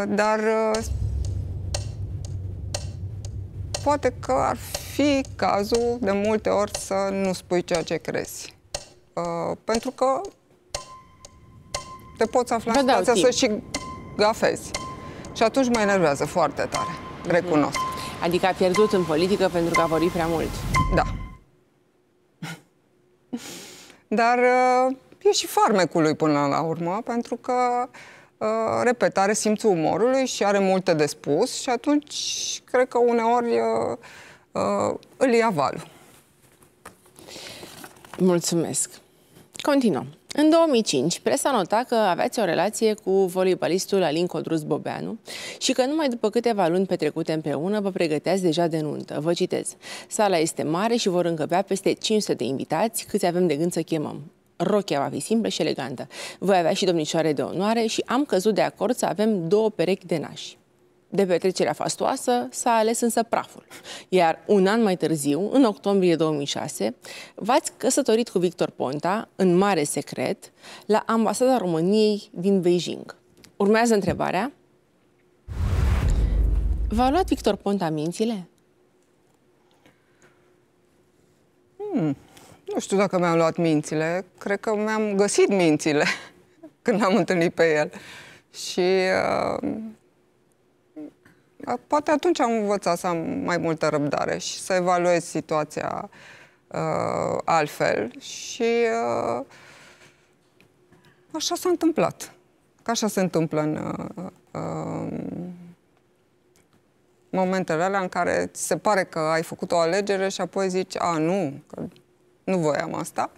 dar poate că ar fi cazul de multe ori să nu spui ceea ce crezi. Pentru că te poți afla în situația să și gafezi. Și atunci mă enervează foarte tare, recunosc. Adică a pierdut în politică pentru că a vorbit prea mult. Da. Dar e și farmecul lui până la urmă, pentru că, repet, are simțul umorului și are multe de spus și atunci cred că uneori îl ia valul. Mulțumesc. Continuăm. În 2005, presa nota că aveați o relație cu volejbalistul Alin Codruț Bobeanu și că numai după câteva luni petrecute împreună vă pregăteați deja de nuntă. Vă citez. Sala este mare și vor încăpea peste 500 de invitați, câți avem de gând să chemăm. Rochia va fi simplă și elegantă. Voi avea și domnișoare de onoare și am căzut de acord să avem două perechi de nași. De petrecerea fastoasă s-a ales însă praful. Iar un an mai târziu, în octombrie 2006, v-ați căsătorit cu Victor Ponta, în mare secret, la Ambasada României din Beijing. Urmează întrebarea. V-a luat Victor Ponta mințile? Nu știu dacă mi-am luat mințile. Cred că mi-am găsit mințile când l-am întâlnit pe el. Și... poate atunci am învățat să am mai multă răbdare și să evaluez situația altfel și așa s-a întâmplat. Că așa se întâmplă în momentele alea în care ți se pare că ai făcut o alegere și apoi zici, a, nu, că nu voiam asta.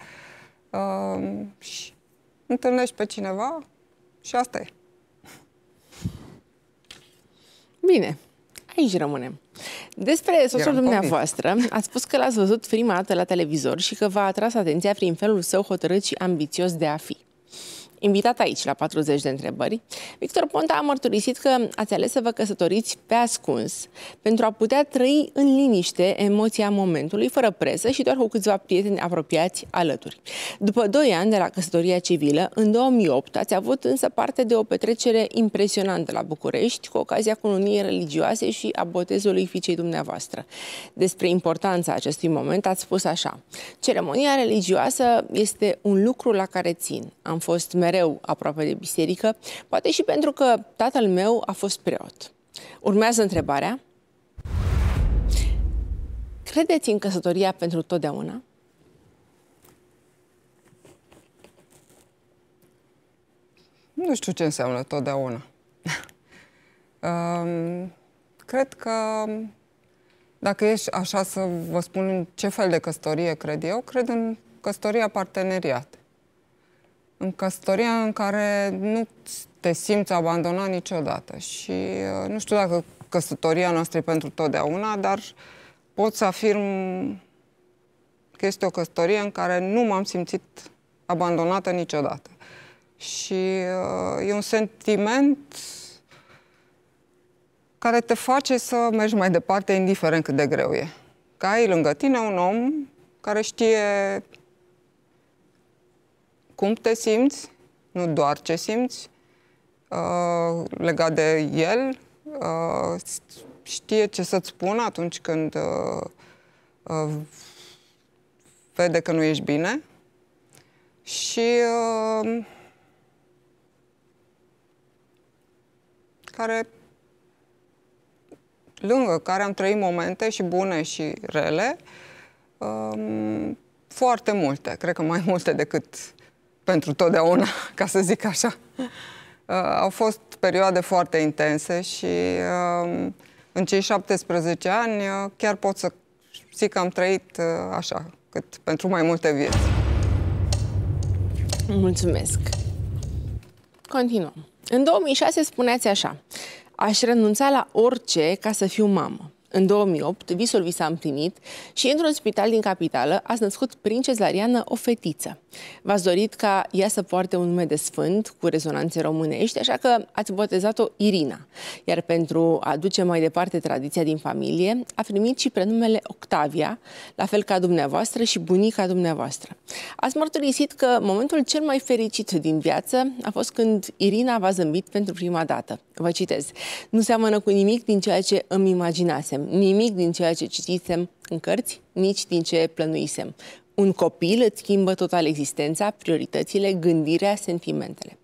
Și întâlnești pe cineva și asta e. Bine, aici rămânem. Despre soțul dumneavoastră, ați spus că l-ați văzut prima dată la televizor și că v-a atras atenția prin felul său hotărât și ambițios de a fi. Invitat aici la 40 de întrebări, Victor Ponta a mărturisit că ați ales să vă căsătoriți pe ascuns pentru a putea trăi în liniște emoția momentului, fără presă și doar cu câțiva prieteni apropiați alături. După 2 ani de la căsătoria civilă, în 2008, ați avut însă parte de o petrecere impresionantă la București, cu ocazia cununiei religioase și a botezului fiicei dumneavoastră. Despre importanța acestui moment ați spus așa: ceremonia religioasă este un lucru la care țin. Am fost mereu aproape de biserică, poate și pentru că tatăl meu a fost preot. Urmează întrebarea. Credeți în căsătoria pentru totdeauna? Nu știu ce înseamnă totdeauna. Cred că dacă ești așa să vă spun ce fel de căsătorie cred eu, cred în căsătoria parteneriat. În căsătoria în care nu te simți abandonat niciodată. Și nu știu dacă căsătoria noastră e pentru totdeauna, dar pot să afirm că este o căsătorie în care nu m-am simțit abandonată niciodată. Și e un sentiment care te face să mergi mai departe, indiferent cât de greu e. Că ai lângă tine un om care știe... cum te simți, nu doar ce simți, legat de el, știe ce să-ți spună atunci când vede că nu ești bine și care lângă care am trăit momente și bune și rele, foarte multe, cred că mai multe decât pentru totdeauna, ca să zic așa. Au fost perioade foarte intense și în cei 17 ani chiar pot să zic că am trăit așa, cât pentru mai multe vieți. Mulțumesc. Continuăm. În 2006 spuneați așa: aș renunța la orice ca să fiu mamă. În 2008, visul vi s-a împlinit și într-un spital din capitală ați născut prin cezariană o fetiță. V-ați dorit ca ea să poarte un nume de sfânt cu rezonanțe românești, așa că ați botezat-o Irina. Iar pentru a duce mai departe tradiția din familie, a primit și prenumele Octavia, la fel ca dumneavoastră și bunica dumneavoastră. Ați mărturisit că momentul cel mai fericit din viață a fost când Irina v-a zâmbit pentru prima dată. Vă citez: nu seamănă cu nimic din ceea ce îmi imaginasem, nimic din ceea ce citisem în cărți, nici din ce plănuisem. Un copil îți schimbă total existența, prioritățile, gândirea, sentimentele.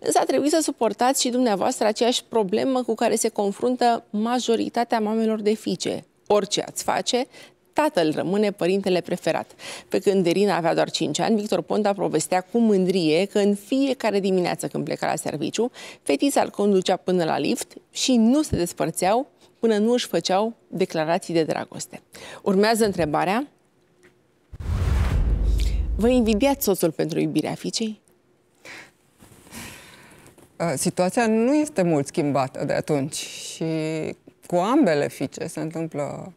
Însă a trebuit să suportați și dumneavoastră aceeași problemă cu care se confruntă majoritatea mamelor de fiice. Orice ați face, tatăl rămâne părintele preferat. Pe când Irina avea doar 5 ani, Victor Ponta povestea cu mândrie că în fiecare dimineață când pleca la serviciu, fetița îl conducea până la lift și nu se despărțeau până nu își făceau declarații de dragoste. Urmează întrebarea: vă invidiați soțul pentru iubirea fiicei? Situația nu este mult schimbată de atunci și cu ambele fiice se întâmplă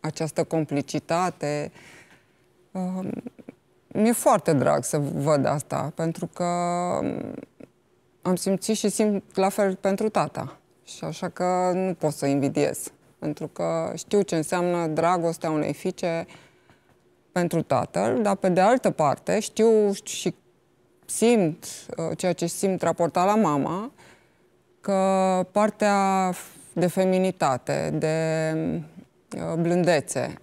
această complicitate. Mi-e foarte drag să văd asta, pentru că am simțit și simt la fel pentru tata. Și așa că nu pot să invidiez, pentru că știu ce înseamnă dragostea unei fiice pentru tatăl, dar pe de altă parte știu și simt ceea ce simt raportat la mama, că partea de feminitate, de blândețe,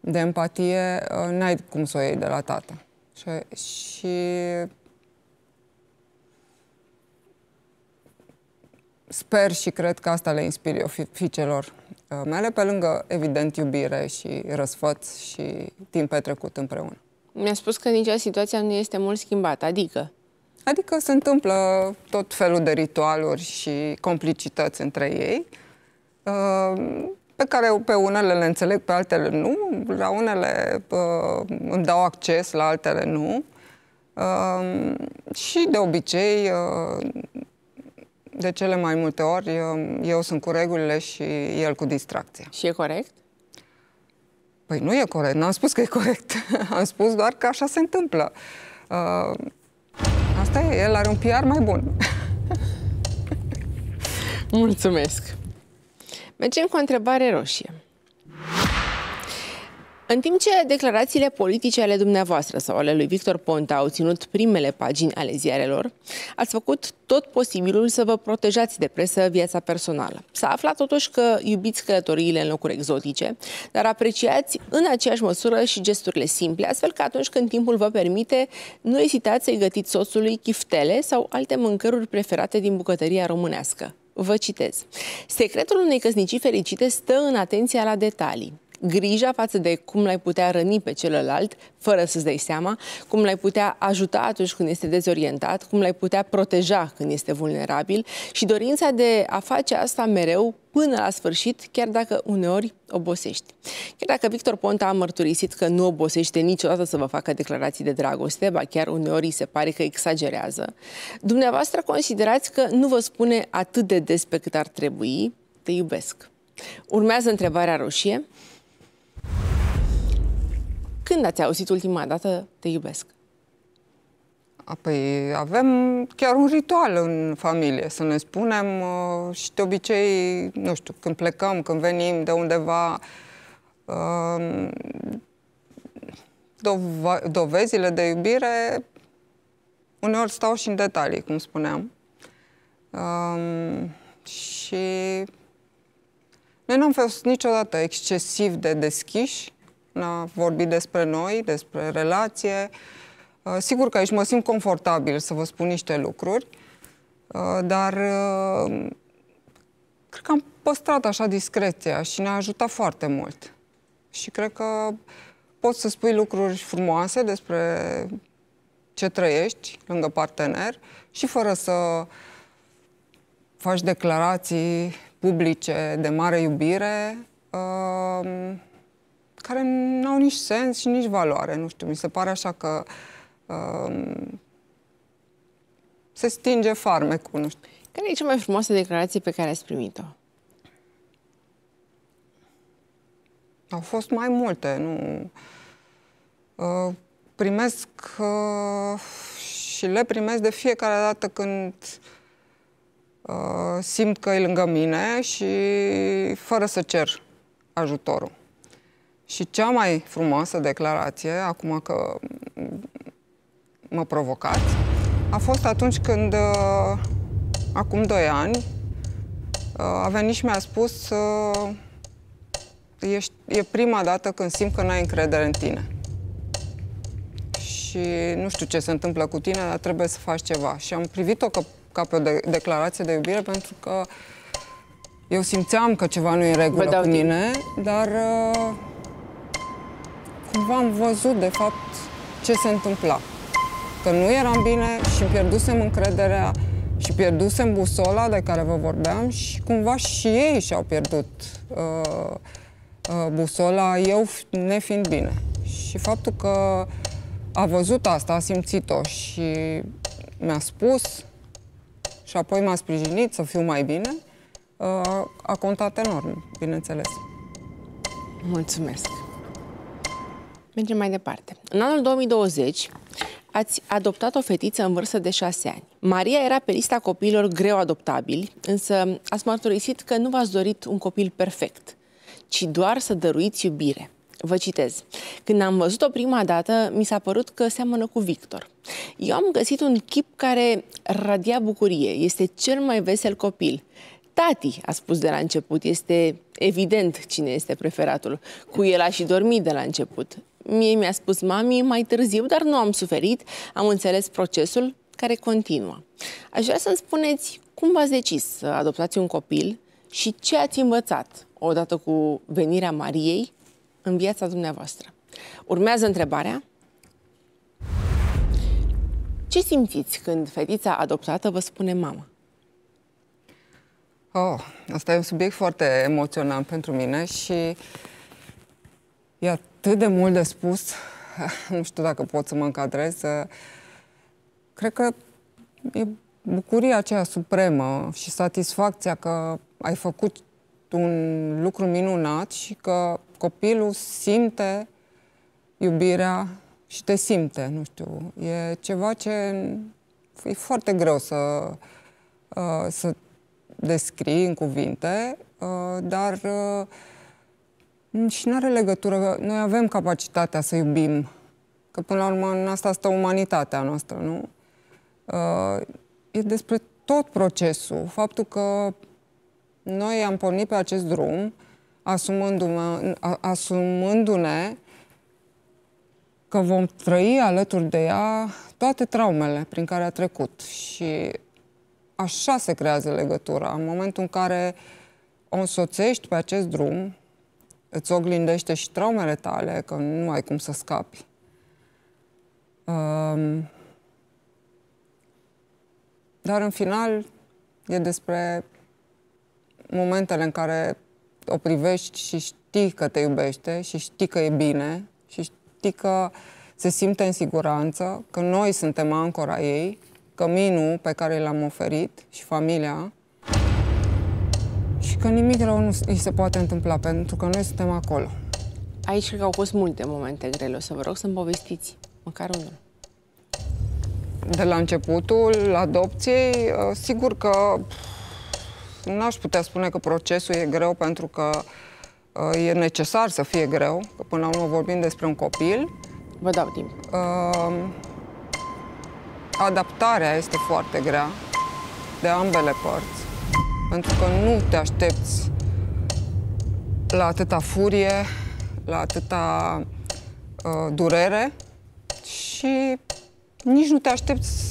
de empatie, n-ai cum să o iei de la tată. Și sper și cred că asta le inspir eu fiicelor mele, pe lângă, evident, iubire și răsfăț și timp petrecut împreună. Mi-a spus că nici situația nu este mult schimbată, adică? Adică se întâmplă tot felul de ritualuri și complicități între ei, pe care pe unele le înțeleg, pe altele nu, la unele îmi dau acces, la altele nu. Și de obicei, de cele mai multe ori, eu sunt cu regulile și el cu distracția. Și e corect? Păi nu e corect. N-am spus că e corect. Am spus doar că așa se întâmplă. Asta e. El are un PR mai bun. Mulțumesc. Mergem cu o întrebare roșie. În timp ce declarațiile politice ale dumneavoastră sau ale lui Victor Ponta au ținut primele pagini ale ziarelor, ați făcut tot posibilul să vă protejați de presă viața personală. S-a aflat totuși că iubiți călătoriile în locuri exotice, dar apreciați în aceeași măsură și gesturile simple, astfel că atunci când timpul vă permite, nu ezitați să-i gătiți soțului chiftele sau alte mâncăruri preferate din bucătăria românească. Vă citez: secretul unei căsnicii fericite stă în atenția la detalii. Grija față de cum l-ai putea răni pe celălalt fără să-ți dai seama, cum l-ai putea ajuta atunci când este dezorientat, cum l-ai putea proteja când este vulnerabil și dorința de a face asta mereu până la sfârșit, chiar dacă uneori obosești. Chiar dacă Victor Ponta a mărturisit că nu obosește niciodată să vă facă declarații de dragoste, ba chiar uneori se pare că exagerează, dumneavoastră considerați că nu vă spune atât de des pe cât ar trebui: te iubesc. Urmează întrebarea roșie. Când ați auzit ultima dată te iubesc? Păi avem chiar un ritual în familie, să ne spunem, și de obicei, nu știu, când plecăm, când venim de undeva, dovezile de iubire uneori stau și în detalii, cum spuneam. Și noi n-am fost niciodată excesiv de deschiși în a vorbi despre noi, despre relație. Sigur că aici mă simt confortabil să vă spun niște lucruri, dar cred că am păstrat așa discreția și ne-a ajutat foarte mult. Și cred că poți să spui lucruri frumoase despre ce trăiești lângă partener și fără să faci declarații publice de mare iubire care n-au nici sens și nici valoare. Nu știu, mi se pare așa că se stinge farmecul, nu știu. Care e cea mai frumoasă declarație pe care ați primit-o? Au fost mai multe, nu? Primesc și le primesc de fiecare dată când simt că e lângă mine și fără să cer ajutorul. Și cea mai frumoasă declarație, acum că mă provocați, a fost atunci când, acum 2 ani, a venit și mi-a spus e prima dată când simt că n-ai încredere în tine. Și nu știu ce se întâmplă cu tine, dar trebuie să faci ceva. Și am privit-o ca pe o declarație de iubire, pentru că eu simțeam că ceva nu e în regulă cu mine, dar cumva am văzut, de fapt, ce se întâmpla. Că nu eram bine și pierdusem încrederea și pierdusem busola de care vă vorbeam și cumva și ei și-au pierdut busola, eu nefiind bine. Și faptul că a văzut asta, a simțit-o și mi-a spus și apoi m-a sprijinit să fiu mai bine, a contat enorm, bineînțeles. Mulțumesc! Mergem mai departe. În anul 2020 ați adoptat o fetiță în vârstă de 6 ani. Maria era pe lista copiilor greu adoptabili, însă ați mărturisit că nu v-ați dorit un copil perfect, ci doar să dăruiți iubire. Vă citez. Când am văzut-o prima dată, mi s-a părut că seamănă cu Victor. Eu am găsit un chip care radia bucurie. Este cel mai vesel copil. Tati, a spus de la început, este evident cine este preferatul. Cu el aș și dormi de la început. Mie mi-a spus mami mai târziu, dar nu am suferit. Am înțeles procesul care continuă. Aș vrea să-mi spuneți cum v-ați decis să adoptați un copil și ce ați învățat odată cu venirea Mariei în viața dumneavoastră. Urmează întrebarea. Ce simțiți când fetița adoptată vă spune mama? Oh, asta e un subiect foarte emoționant pentru mine și e atât de mult de spus. Nu știu dacă pot să mă încadrez. Cred că e bucuria aceea supremă și satisfacția că ai făcut un lucru minunat și că copilul simte iubirea și te simte, nu știu. E ceva ce e foarte greu să descrii în cuvinte, dar și nu are legătură că noi avem capacitatea să iubim, că până la urmă în asta stă umanitatea noastră, nu? E despre tot procesul, faptul că noi am pornit pe acest drum asumându-ne că vom trăi alături de ea toate traumele prin care a trecut. Și așa se creează legătura. În momentul în care o însoțești pe acest drum, îți oglindește și traumele tale, că nu ai cum să scapi. Dar în final e despre momentele în care o privești și știi că te iubește și știi că e bine și știi că se simte în siguranță, că noi suntem ancora ei, căminul pe care l-am oferit și familia și că nimic rău nu îi se poate întâmpla pentru că noi suntem acolo. Aici cred că au fost multe momente grele. O să vă rog să-mi povestiți măcar unul. De la începutul adopției, sigur că n-aș putea spune că procesul e greu pentru că e necesar să fie greu, că până la urmă vorbim despre un copil. Vă dau timp. Adaptarea este foarte grea de ambele părți, pentru că nu te aștepți la atâta furie, la atâta durere și nici nu te aștepți,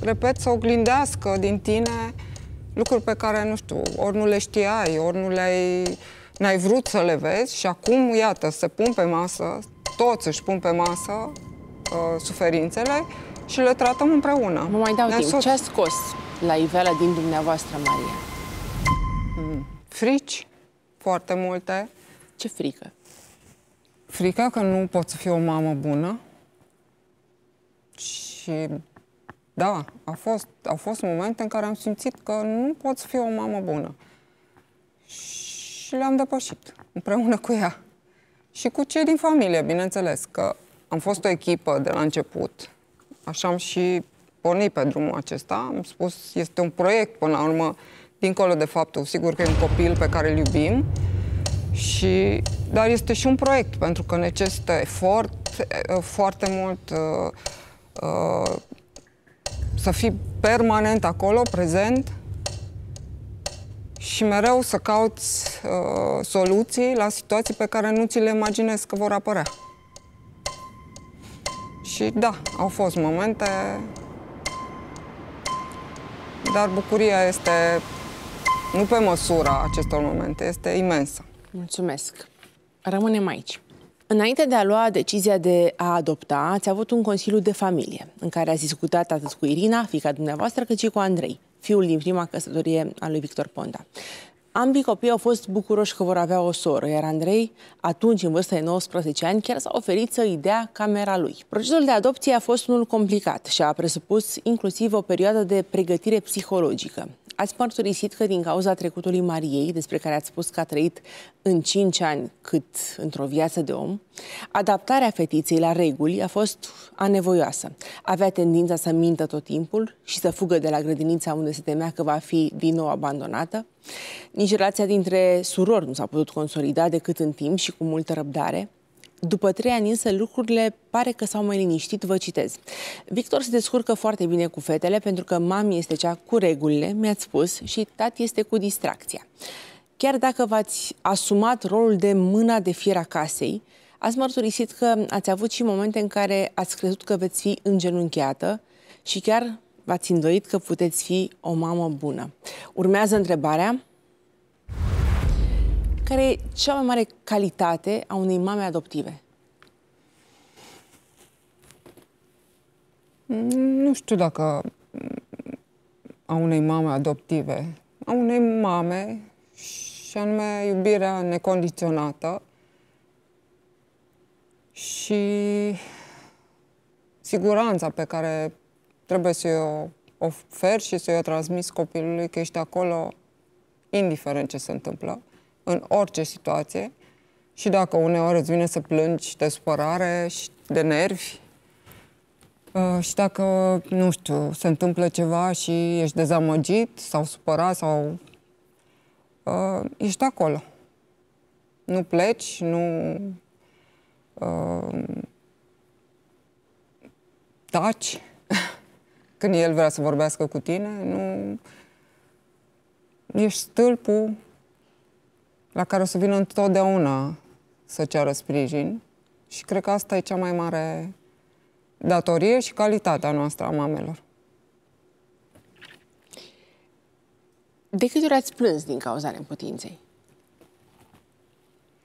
repet, să oglindească din tine lucruri pe care, nu știu, ori nu le știai, ori nu le-ai... n-ai vrut să le vezi și acum, iată, se pun pe masă, toți își pun pe masă suferințele și le tratăm împreună. Mă mai dau timp. Ce a scos la iveală din dumneavoastră, Maria? Frici, foarte multe. Ce frică? Frica că nu pot să fiu o mamă bună și da, au fost momente în care am simțit că nu pot să fiu o mamă bună. Și le-am depășit împreună cu ea. Și cu cei din familie, bineînțeles, că am fost o echipă de la început. Așa am și pornit pe drumul acesta. Am spus, este un proiect, până la urmă, dincolo de faptul, sigur că e un copil pe care îl iubim, și, dar este și un proiect, pentru că necesită efort, foarte mult să fii permanent acolo, prezent, și mereu să cauți soluții la situații pe care nu ți le imaginezi că vor apărea. Și da, au fost momente, dar bucuria este nu pe măsura acestor momente, este imensă. Mulțumesc. Rămânem aici. Înainte de a lua decizia de a adopta, ați avut un consiliu de familie în care ați discutat atât cu Irina, fiica dumneavoastră, cât și cu Andrei, fiul din prima căsătorie a lui Victor Ponta. Ambii copii au fost bucuroși că vor avea o soră, iar Andrei, atunci în vârstă de 19 ani, chiar s-a oferit să îi dea camera lui. Procesul de adopție a fost unul complicat și a presupus inclusiv o perioadă de pregătire psihologică. Ați mărturisit că din cauza trecutului Mariei, despre care ați spus că a trăit în 5 ani cât într-o viață de om, adaptarea fetiței la reguli a fost anevoioasă. Avea tendința să mintă tot timpul și să fugă de la grădinița unde se temea că va fi din nou abandonată. Nici relația dintre surori nu s-a putut consolida decât în timp și cu multă răbdare. După 3 ani însă lucrurile pare că s-au mai liniștit, vă citez. Victor se descurcă foarte bine cu fetele pentru că mami este cea cu regulile, mi-ați spus, și tati este cu distracția. Chiar dacă v-ați asumat rolul de mâna de fier a casei, ați mărturisit că ați avut și momente în care ați crezut că veți fi îngenunchiată și chiar v-ați îndoit că puteți fi o mamă bună. Urmează întrebarea: care e cea mai mare calitate a unei mame adoptive? Nu știu dacă a unei mame adoptive, a unei mame, și anume iubirea necondiționată și siguranța pe care trebuie să o oferi și să o transmiți copilului că ești acolo indiferent ce se întâmplă, în orice situație, și dacă uneori îți vine să plângi de supărare și de nervi și dacă, nu știu, se întâmplă ceva și ești dezamăgit sau supărat sau... ești acolo. Nu pleci, nu... taci când el vrea să vorbească cu tine, nu... Ești stâlpul la care o să vină întotdeauna să ceară sprijin și cred că asta e cea mai mare datorie și calitatea noastră a mamelor. De câte ori ați plâns din cauza neputinței?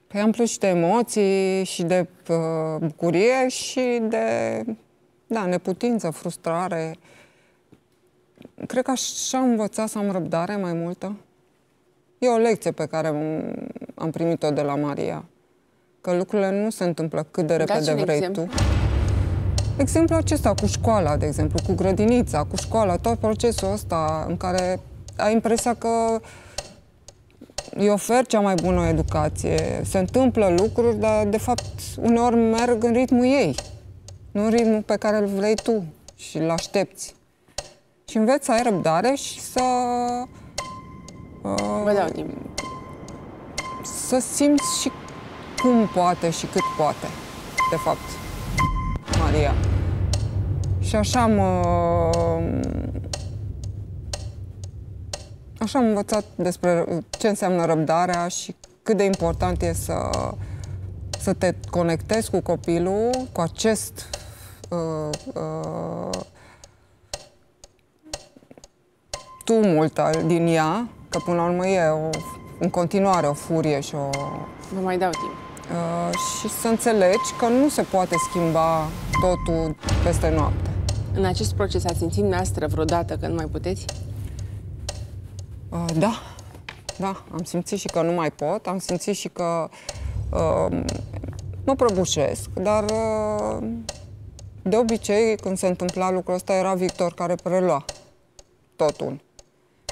Păi am plâns și de emoții, și de bucurie, și de neputință, frustrare. Cred că așa am învățat să am răbdare mai multă. E o lecție pe care am primit-o de la Maria. Că lucrurile nu se întâmplă cât de repede vrei tu. Exemplul acesta cu școala, de exemplu, cu grădinița, cu școala, tot procesul ăsta în care ai impresia că îi oferi cea mai bună educație. Se întâmplă lucruri, dar de fapt uneori merg în ritmul ei. Nu în ritmul pe care îl vrei tu și îl aștepți. Și înveți să ai răbdare și să... Vă dau timp. Să simți și cum poate și cât poate, de fapt, Maria. Și așa am învățat despre ce înseamnă răbdarea și cât de important e să te conectezi cu copilul, cu acest tumult din ea, că până la urmă e o, în continuare o furie și o... Vă mai dau timp. Și să înțelegi că nu se poate schimba totul peste noapte. În acest proces ați simțit noastră vreodată că nu mai puteți? Da. Da, am simțit și că nu mai pot, am simțit și că mă prăbușesc, dar de obicei când se întâmpla lucrul ăsta era Victor care prelua totul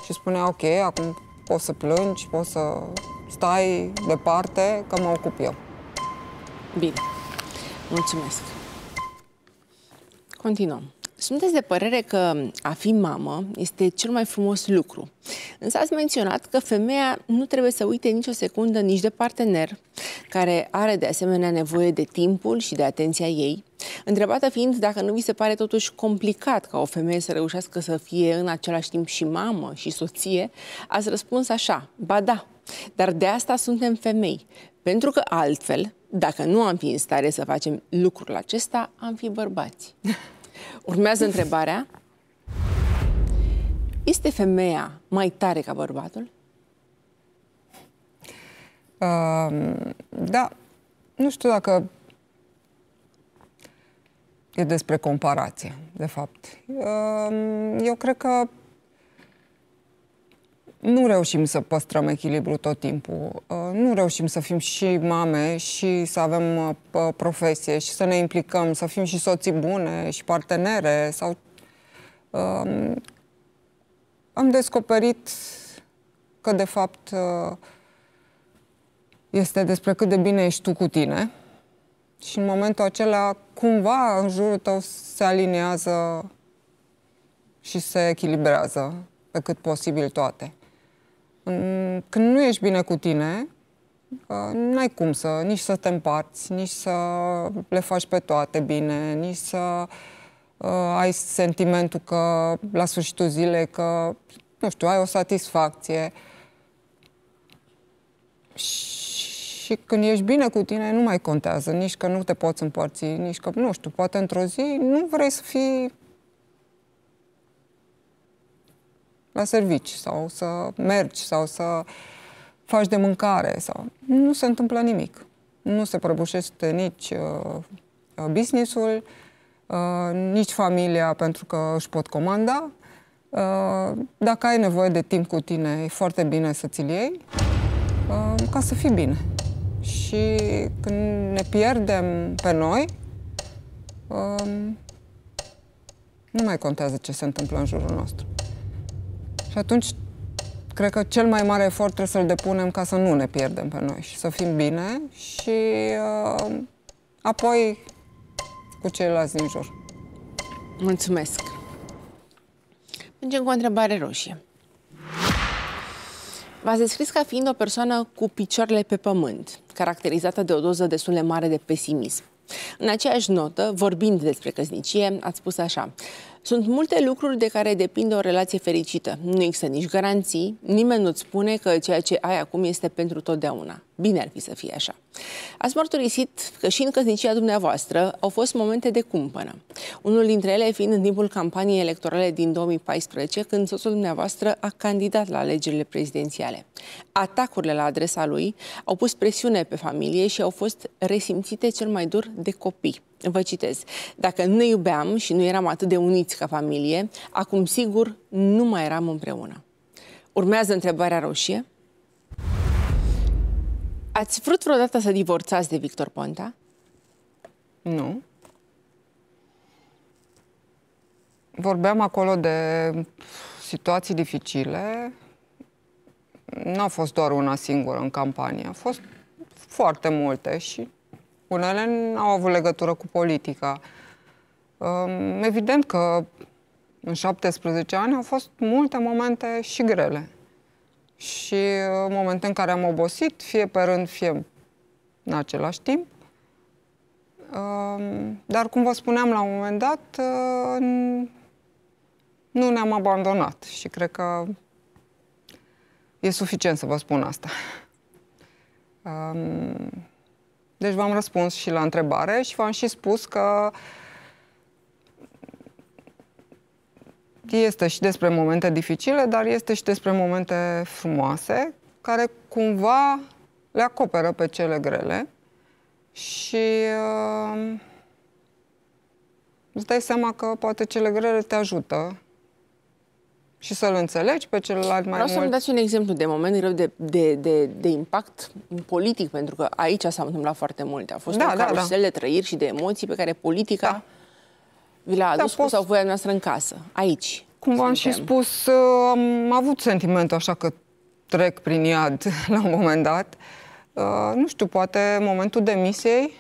și spunea ok, acum poți să plângi, poți să stai departe, că mă ocup eu. Bine, mulțumesc. Continuăm. Sunteți de părere că a fi mamă este cel mai frumos lucru. Însă ați menționat că femeia nu trebuie să uite nicio secundă nici de partener, care are de asemenea nevoie de timpul și de atenția ei, întrebată fiind dacă nu vi se pare totuși complicat ca o femeie să reușească să fie în același timp și mamă și soție, ați răspuns așa, ba da, dar de asta suntem femei, pentru că altfel, dacă nu am fi în stare să facem lucrul acesta, am fi bărbați. Urmează întrebarea. Este femeia mai tare ca bărbatul? Da. Nu știu dacă e despre comparație, de fapt. Eu cred că nu reușim să păstrăm echilibru tot timpul. Nu reușim să fim și mame și să avem profesie și să ne implicăm, să fim și soții bune și partenere. Sau... Am descoperit că, de fapt, este despre cât de bine ești tu cu tine și în momentul acela, cumva, în jurul tău se aliniază și se echilibrează pe cât posibil toate. Când nu ești bine cu tine, n-ai cum să, nici să te împarți, nici să le faci pe toate bine, nici să ai sentimentul că la sfârșitul zilei că, nu știu, ai o satisfacție. Și când ești bine cu tine, nu mai contează, nici că nu te poți împărți, nici că, nu știu, poate într-o zi nu vrei să fii la servici sau să mergi sau să faci de mâncare sau... Nu se întâmplă nimic. Nu se prăbușește nici business-ul, nici familia, pentru că își pot comanda. Dacă ai nevoie de timp cu tine, e foarte bine să ți-l iei ca să fii bine. Și când ne pierdem pe noi, nu mai contează ce se întâmplă în jurul nostru. Și atunci, cred că cel mai mare efort trebuie să-l depunem ca să nu ne pierdem pe noi și să fim bine și apoi cu ceilalți din jur. Mulțumesc. Mergem cu o întrebare roșie. V-ați descris ca fiind o persoană cu picioarele pe pământ, caracterizată de o doză destul de mare de pesimism. În aceeași notă, vorbind despre căsnicie, ați spus așa: sunt multe lucruri de care depinde o relație fericită. Nu există nici garanții, nimeni nu-ți spune că ceea ce ai acum este pentru totdeauna. Bine ar fi să fie așa. Ați mărturisit că și în căsnicia dumneavoastră au fost momente de cumpănă. Unul dintre ele fiind în timpul campaniei electorale din 2014, când soțul dumneavoastră a candidat la alegerile prezidențiale. Atacurile la adresa lui au pus presiune pe familie și au fost resimțite cel mai dur de copii. Vă citez. Dacă ne iubeam și nu eram atât de uniți ca familie, acum sigur nu mai eram împreună. Urmează întrebarea roșie. Ați vrut vreodată să divorțați de Victor Ponta? Nu. Vorbeam acolo de situații dificile. Nu a fost doar una singură în campanie. Au fost foarte multe și unele nu au avut legătură cu politica. Evident că în 17 ani au fost multe momente și grele. Și momente în care am obosit, fie pe rând, fie în același timp. Dar, cum vă spuneam la un moment dat, nu ne-am abandonat. Și cred că e suficient să vă spun asta. Deci v-am răspuns și la întrebare și v-am și spus că este și despre momente dificile, dar este și despre momente frumoase, care cumva le acoperă pe cele grele și îți dai seama că poate cele grele te ajută și să-l înțelegi pe celălalt mai mult. Vreau să-mi dați un exemplu de moment greu de impact politic, pentru că aici s-a întâmplat foarte multe. A fost un carusel de trăiri și de emoții pe care politica vi l-a adus cu sau voia noastră în casă, aici. Cum v-am și spus, am avut sentimentul așa că trec prin iad la un moment dat. Nu știu, poate momentul demisiei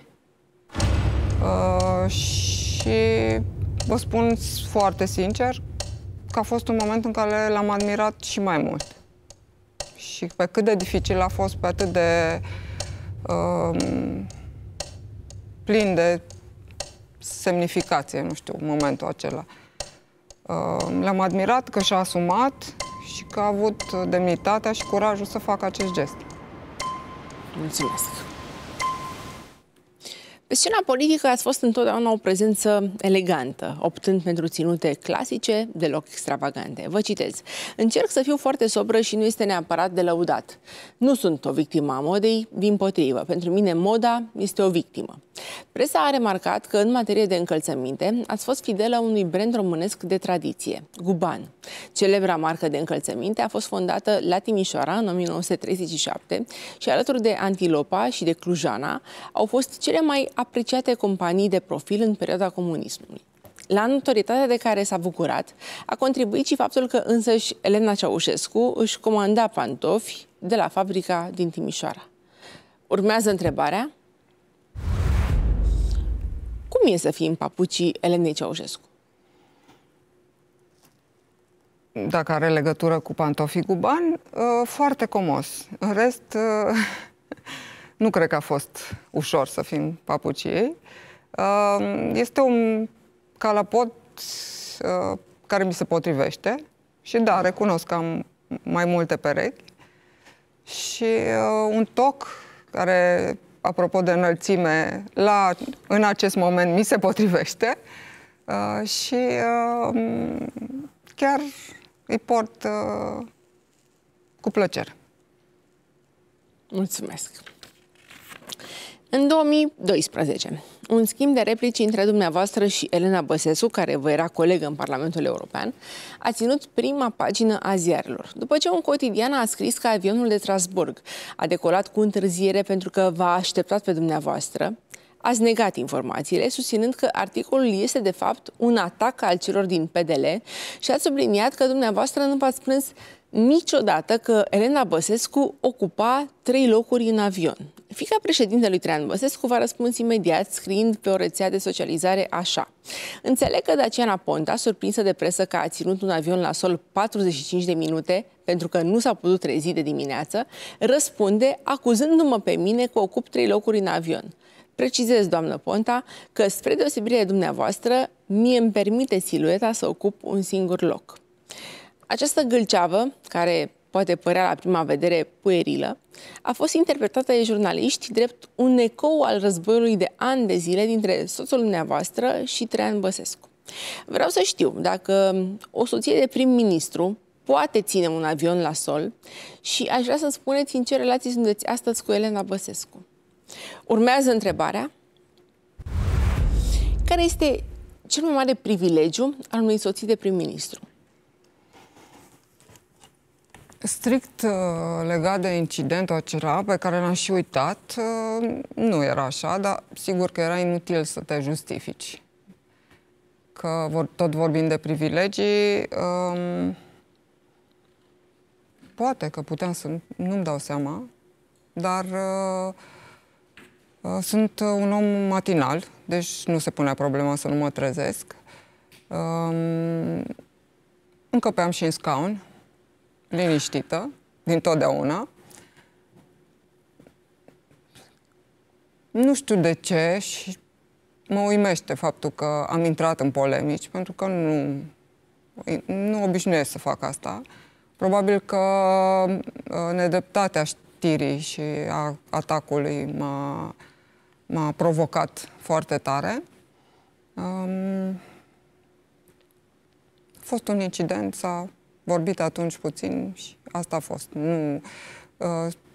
și vă spun foarte sincer că a fost un moment în care l-am admirat și mai mult. Și pe cât de dificil a fost, pe atât de plin de semnificație, nu știu, momentul acela. L-am admirat că și-a asumat și că a avut demnitatea și curajul să facă acest gest. Mulțumesc! Pe scena politică ați fost întotdeauna o prezență elegantă, optând pentru ținute clasice, deloc extravagante. Vă citez. Încerc să fiu foarte sobră și nu este neapărat de lăudat. Nu sunt o victimă a modei, dimpotrivă. Pentru mine moda este o victimă. Presa a remarcat că în materie de încălțăminte ați fost fidelă unui brand românesc de tradiție, Guban. Celebra marcă de încălțăminte a fost fondată la Timișoara în 1937 și alături de Antilopa și de Clujana au fost cele mai apreciate companii de profil în perioada comunismului. La notorietatea de care s-a bucurat a contribuit și faptul că însăși Elena Ceaușescu își comanda pantofi de la fabrica din Timișoara. Urmează întrebarea: cum e să fii în papucii Elenei Ceaușescu? Dacă are legătură cu pantofii Guban, foarte comos. În rest, nu cred că a fost ușor să fim papucii ei. Este un calapod care mi se potrivește și da, recunosc că am mai multe perechi și un toc care, apropo de înălțime, în acest moment mi se potrivește și chiar îi port cu plăcere. Mulțumesc! În 2012, un schimb de replici între dumneavoastră și Elena Băsescu, care vă era colegă în Parlamentul European, a ținut prima pagină a ziarelor, după ce un cotidian a scris că avionul de Strasburg a decolat cu întârziere pentru că v-a așteptat pe dumneavoastră. Ați negat informațiile, susținând că articolul este, de fapt, un atac al celor din PDL și ați subliniat că dumneavoastră nu v-ați plâns niciodată că Elena Băsescu ocupa 3 locuri în avion. Fiica președintelui Traian Băsescu v-a răspuns imediat, scriind pe o rețea de socializare așa: înțeleg că Daciana Ponta, surprinsă de presă că a ținut un avion la sol 45 de minute, pentru că nu s-a putut trezi de dimineață, răspunde acuzându-mă pe mine că ocup 3 locuri în avion. Precizez, doamnă Ponta, că spre deosebire de dumneavoastră, mie îmi permite silueta să ocup un singur loc. Această gâlceavă, care poate părea la prima vedere puerilă, a fost interpretată de jurnaliști drept un ecou al războiului de ani de zile dintre soțul dumneavoastră și Traian Băsescu. Vreau să știu dacă o soție de prim-ministru poate ține un avion la sol și aș vrea să-mi spuneți în ce relații sunteți astăzi cu Elena Băsescu. Urmează întrebarea: care este cel mai mare privilegiu al unei soții de prim-ministru? Strict legat de incidentul acela, pe care l-am și uitat, nu era așa, dar sigur că era inutil să te justifici. Că tot vorbim de privilegii, poate că puteam să... nu-mi dau seama, dar sunt un om matinal, deci nu se punea problema să nu mă trezesc. Încăpeam și în scaun, liniștită, dintotdeauna. Nu știu de ce și mă uimește faptul că am intrat în polemici, pentru că nu obișnuiesc să fac asta. Probabil că nedreptatea știrii și a atacului m-a provocat foarte tare. A fost un incident, s-a vorbit atunci puțin și asta a fost.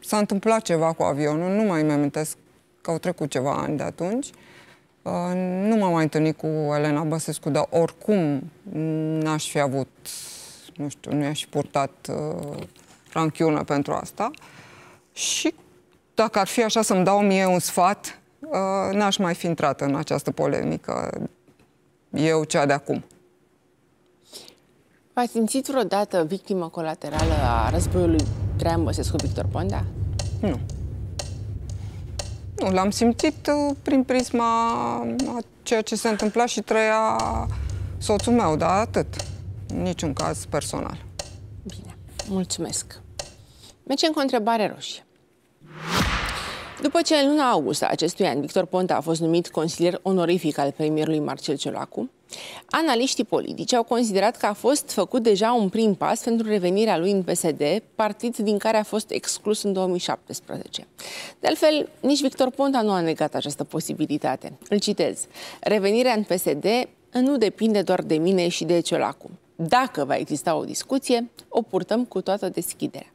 S-a întâmplat ceva cu avionul, nu mai mi-amintesc că au trecut ceva ani de atunci. Nu m-am mai întâlnit cu Elena Băsescu, dar oricum n-aș fi avut, nu știu, nu i-aș fi purtat ranchiună pentru asta. Și dacă ar fi așa să-mi dau mie un sfat, n-aș mai fi intrat în această polemică, eu cea de acum. V-ați simțit vreodată victimă colaterală a războiului Traian Băsescu-Victor Ponta? Nu. Nu, l-am simțit prin prisma a ceea ce se întâmpla și trăia soțul meu, dar atât. În niciun caz personal. Bine, mulțumesc. Mergem cu o întrebare roșie. După ce în luna august a acestui an Victor Ponta a fost numit consilier onorific al premierului Marcel Ciolacu, analiștii politici au considerat că a fost făcut deja un prim pas pentru revenirea lui în PSD, partid din care a fost exclus în 2017. De altfel, nici Victor Ponta nu a negat această posibilitate. Îl citez. Revenirea în PSD nu depinde doar de mine și de Ciolacu. Dacă va exista o discuție, o purtăm cu toată deschiderea.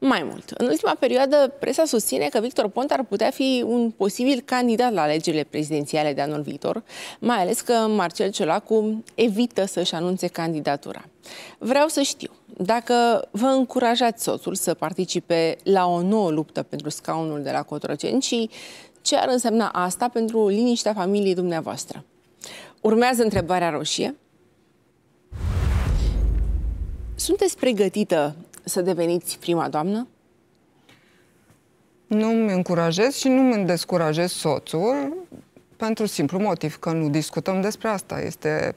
Mai mult, în ultima perioadă, presa susține că Victor Ponta ar putea fi un posibil candidat la alegerile prezidențiale de anul viitor, mai ales că Marcel Ciolacu evită să-și anunțe candidatura. Vreau să știu dacă vă încurajați soțul să participe la o nouă luptă pentru scaunul de la Cotroceni și ce ar însemna asta pentru liniștea familiei dumneavoastră. Urmează întrebarea roșie. Sunteți pregătită să deveniți prima doamnă? Nu-mi încurajez și nu-mi descurajez soțul pentru simplu motiv că nu discutăm despre asta. Este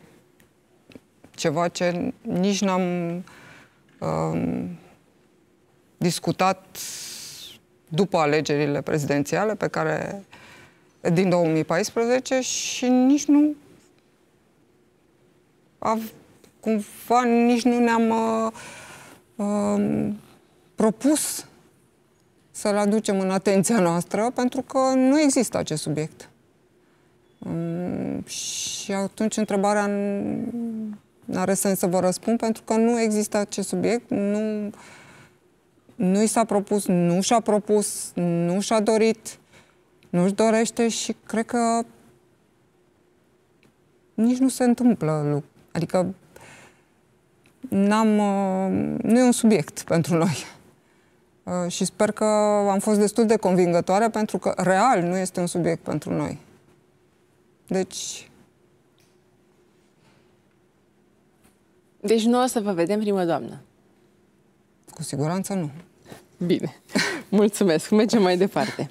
ceva ce nici n-am discutat după alegerile prezidențiale pe care, din 2014 și nici nu cumva nici nu ne-am propus să-l aducem în atenția noastră, pentru că nu există acest subiect. Și atunci întrebarea nu are sens să vă răspund, pentru că nu există acest subiect, nu i s-a propus, nu și-a propus, nu și-a dorit, nu-și dorește și cred că nici nu se întâmplă lucru. Adică nu e un subiect pentru noi. Și sper că am fost destul de convingătoare pentru că real nu este un subiect pentru noi. Deci nu o să vă vedem prima doamnă? Cu siguranță nu. Bine. Mulțumesc. Mergem mai departe.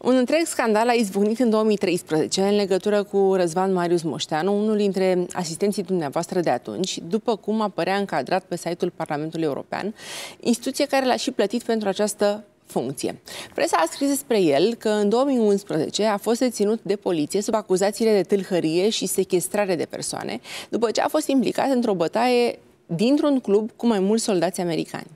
Un întreg scandal a izbucnit în 2013 în legătură cu Răzvan Marius Moșteanu, unul dintre asistenții dumneavoastră de atunci, după cum apărea încadrat pe site-ul Parlamentului European, instituție care l-a și plătit pentru această funcție. Presa a scris despre el că în 2011 a fost reținut de poliție sub acuzațiile de tâlhărie și sechestrare de persoane, după ce a fost implicat într-o bătaie dintr-un club cu mai mulți soldați americani.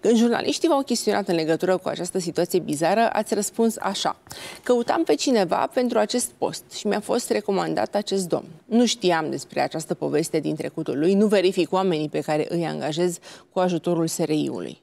Când jurnaliștii v-au chestionat în legătură cu această situație bizară, ați răspuns așa. Căutam pe cineva pentru acest post și mi-a fost recomandat acest domn. Nu știam despre această poveste din trecutul lui, nu verific oamenii pe care îi angajez cu ajutorul SRI-ului.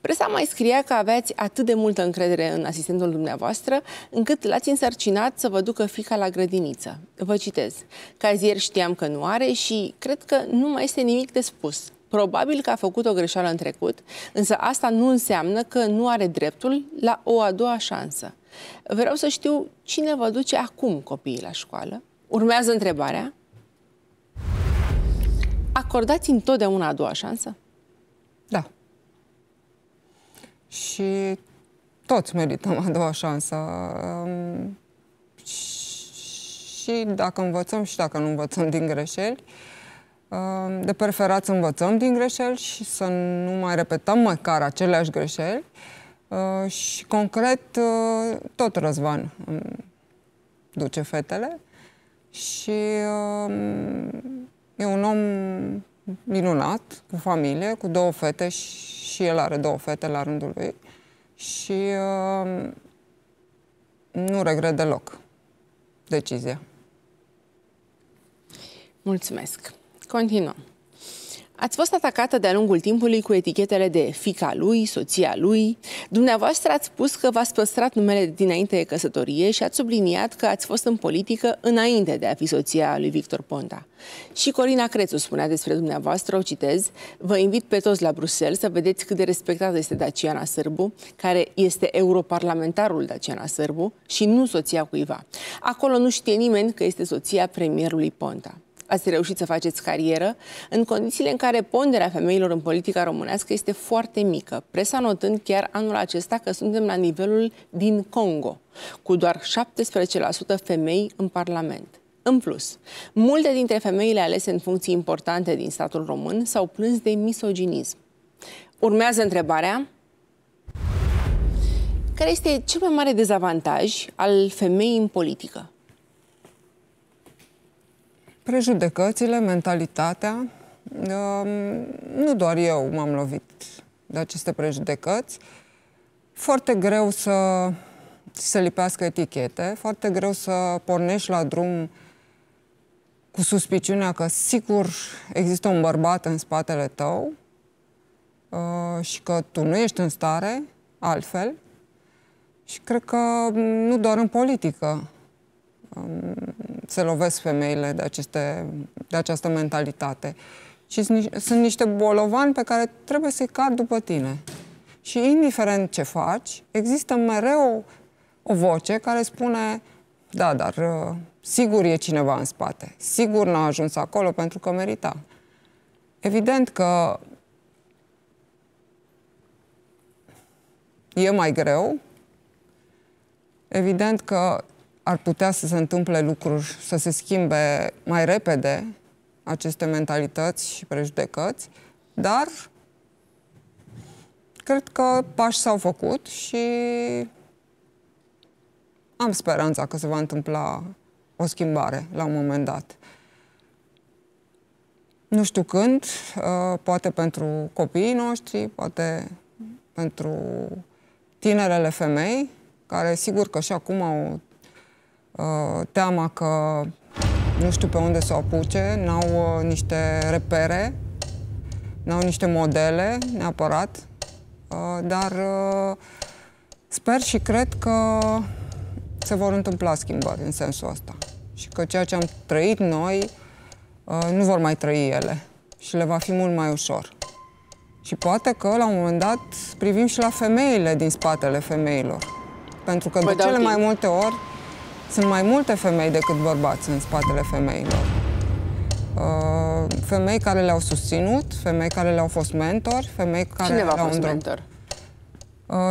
Presa mai scria că aveați atât de multă încredere în asistentul dumneavoastră, încât l-ați însărcinat să vă ducă fica la grădiniță. Vă citez. Cazier știam că nu are și cred că nu mai este nimic de spus. Probabil că a făcut o greșeală în trecut, însă asta nu înseamnă că nu are dreptul la o a doua șansă. Vreau să știu cine vă duce acum copiii la școală. Urmează întrebarea. Acordați întotdeauna a doua șansă? Da. Și toți merităm a doua șansă. Și dacă învățăm și dacă nu învățăm din greșeli, de preferat să învățăm din greșeli și să nu mai repetăm măcar aceleași greșeli. Și concret, tot Răzvan duce fetele și e un om minunat, cu familie, cu două fete și el are două fete la rândul lui și nu regret deloc decizia. Mulțumesc. Continuăm. Ați fost atacată de-a lungul timpului cu etichetele de fica lui, soția lui. Dumneavoastră ați spus că v-ați păstrat numele dinainte de căsătorie și ați subliniat că ați fost în politică înainte de a fi soția lui Victor Ponta. Și Corina Crețu spunea despre dumneavoastră, o citez: vă invit pe toți la Bruxelles să vedeți cât de respectată este Daciana Sârbu, care este europarlamentarul Daciana Sârbu și nu soția cuiva. Acolo nu știe nimeni că este soția premierului Ponta. Ați reușit să faceți carieră în condițiile în care ponderea femeilor în politica românească este foarte mică, presa notând chiar anul acesta că suntem la nivelul din Congo, cu doar 17% femei în Parlament. În plus, multe dintre femeile alese în funcții importante din statul român s-au plâns de misoginism. Urmează întrebarea: care este cel mai mare dezavantaj al femeii în politică? Prejudecățile, mentalitatea. Nu doar eu m-am lovit de aceste prejudecăți. Foarte greu să se lipească etichete, foarte greu să pornești la drum cu suspiciunea că sigur există un bărbat în spatele tău și că tu nu ești în stare altfel. Și cred că nu doar în politică se lovesc femeile de această mentalitate. Și sunt niște bolovani pe care trebuie să-i cad după tine. Și indiferent ce faci, există mereu o voce care spune: da, dar sigur e cineva în spate, sigur n-a ajuns acolo pentru că merita. Evident că e mai greu, evident că ar putea să se întâmple lucruri, să se schimbe mai repede aceste mentalități și prejudecăți, dar cred că pași s-au făcut și am speranța că se va întâmpla o schimbare la un moment dat. Nu știu când, poate pentru copiii noștri, poate pentru tinerele femei, care sigur că și acum au teama că nu știu pe unde să o apuce, n-au niște repere, n-au niște modele neapărat, dar sper și cred că se vor întâmpla schimbări în sensul ăsta și că ceea ce am trăit noi nu vor mai trăi ele și le va fi mult mai ușor. Și poate că la un moment dat privim și la femeile din spatele femeilor, pentru că de cele mai multe ori sunt mai multe femei decât bărbați în spatele femeilor. Femei care le-au susținut, femei care le-au fost mentori, femei care le-au... Cine v-a fost mentor?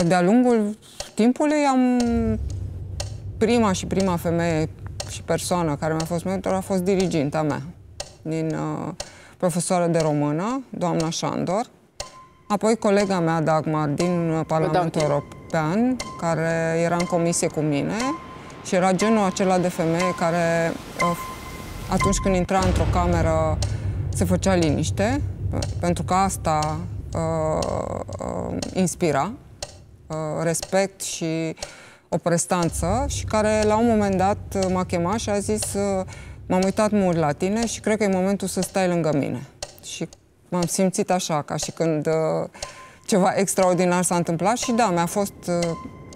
De-a lungul timpului am... Prima femeie și persoană care mi-a fost mentor a fost diriginta mea, din profesoară de română, doamna Șandor. Apoi colega mea, Dagmar, din Parlamentul European, care era în comisie cu mine. Și era genul acela de femeie care, atunci când intra într-o cameră, se făcea liniște, pentru că asta inspira respect și o prestanță, și care la un moment dat m-a chemat și a zis: m-am uitat mult la tine și cred că e momentul să stai lângă mine. Și m-am simțit așa, ca și când ceva extraordinar s-a întâmplat și da, mi-a fost...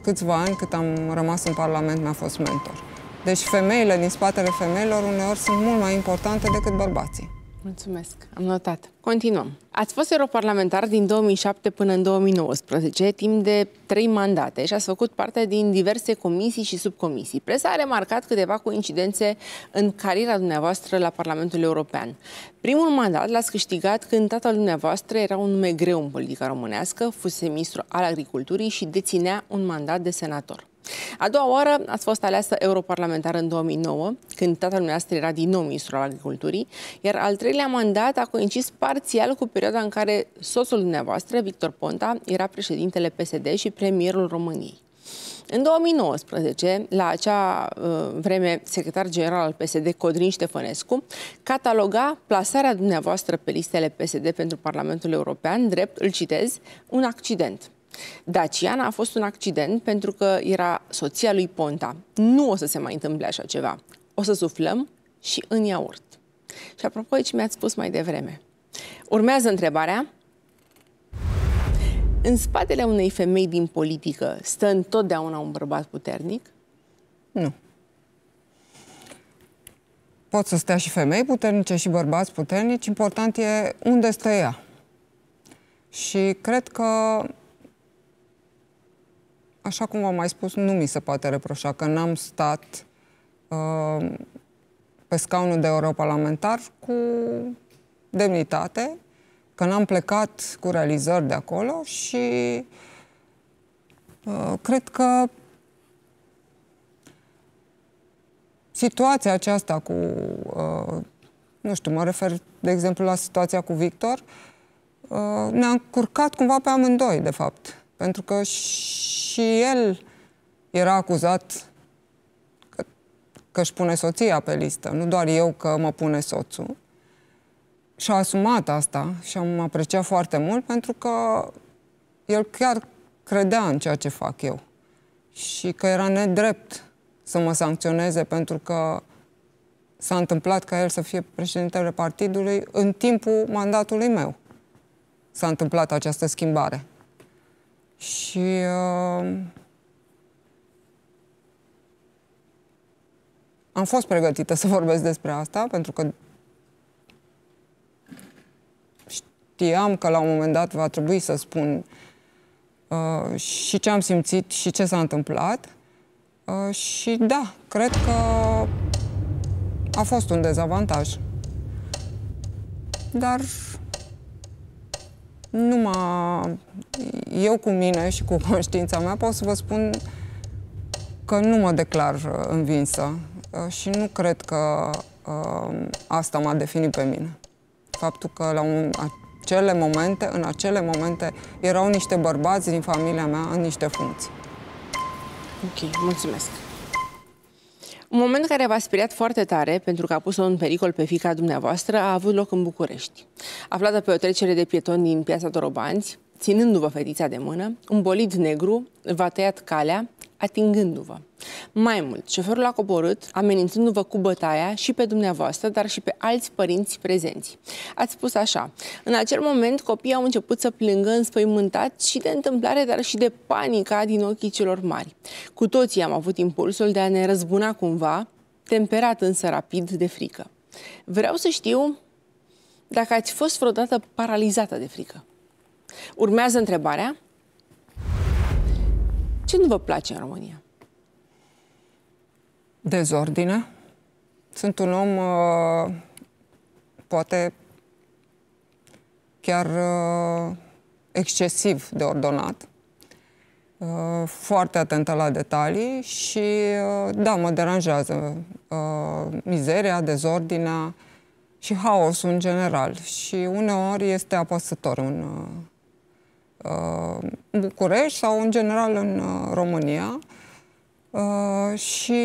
câțiva ani cât am rămas în Parlament mi-a fost mentor. Deci femeile din spatele femeilor uneori sunt mult mai importante decât bărbații. Mulțumesc, am notat. Continuăm. Ați fost europarlamentar din 2007 până în 2019, timp de 3 mandate, și ați făcut parte din diverse comisii și subcomisii. Presa a remarcat câteva coincidențe în cariera dumneavoastră la Parlamentul European. Primul mandat l-ați câștigat când tatăl dumneavoastră era un nume greu în politica românească, fusese ministru al agriculturii și deținea un mandat de senator. A doua oară ați fost aleasă europarlamentară în 2009, când tatăl dumneavoastră era din nou ministru al agriculturii, iar al treilea mandat a coincis parțial cu perioada în care soțul dumneavoastră, Victor Ponta, era președintele PSD și premierul României. În 2019, la acea vreme, secretar general al PSD, Codrin Ștefănescu, cataloga plasarea dumneavoastră pe listele PSD pentru Parlamentul European drept, îl citez, un accident. Daciana a fost un accident pentru că era soția lui Ponta. Nu o să se mai întâmple așa ceva. O să suflăm și în iaurt. Și apropo, aici mi-ați spus mai devreme: Urmează întrebarea. În spatele unei femei din politică stă întotdeauna un bărbat puternic? Nu. Pot să stea și femei puternice și bărbați puternici. Important e unde stă ea. Și cred că, așa cum v-am mai spus, nu mi se poate reproșa că n-am stat pe scaunul de europarlamentar cu demnitate, că n-am plecat cu realizări de acolo și cred că situația aceasta cu, nu știu, mă refer de exemplu la situația cu Victor, ne-a încurcat cumva pe amândoi, de fapt. Pentru că și el era acuzat că își pune soția pe listă, nu doar eu că mă pune soțul. Și-a asumat asta și am apreciat foarte mult pentru că el chiar credea în ceea ce fac eu. Și că era nedrept să mă sancționeze pentru că s-a întâmplat ca el să fie președintele partidului în timpul mandatului meu. S-a întâmplat această schimbare. Și am fost pregătită să vorbesc despre asta, pentru că știam că la un moment dat va trebui să spun și ce am simțit și ce s-a întâmplat. Și da, cred că a fost un dezavantaj. Dar numai eu cu mine și cu conștiința mea pot să vă spun că nu mă declar învinsă și nu cred că asta m-a definit pe mine. Faptul că la în acele momente erau niște bărbați din familia mea în niște funcții. Ok, mulțumesc. Un moment care v-a speriat foarte tare, pentru că a pus-o în pericol pe fiica dumneavoastră, a avut loc în București. Aflată pe o trecere de pietoni din Piața Dorobanți, ținându-vă fetița de mână, un bolid negru v-a tăiat calea, atingându-vă. Mai mult, șoferul a coborât, amenințându-vă cu bătaia și pe dumneavoastră, dar și pe alți părinți prezenți. Ați spus așa: în acel moment, copiii au început să plângă înspăimântați și de întâmplare, dar și de panica din ochii celor mari. Cu toții am avut impulsul de a ne răzbuna cumva, temperat însă rapid de frică. Vreau să știu dacă ați fost vreodată paralizată de frică. Urmează întrebarea. Ce nu vă place în România? Dezordine. Sunt un om poate chiar excesiv de ordonat, foarte atentă la detalii și da, mă deranjează mizeria, dezordinea și haosul în general și uneori este apăsător în București sau în general în România și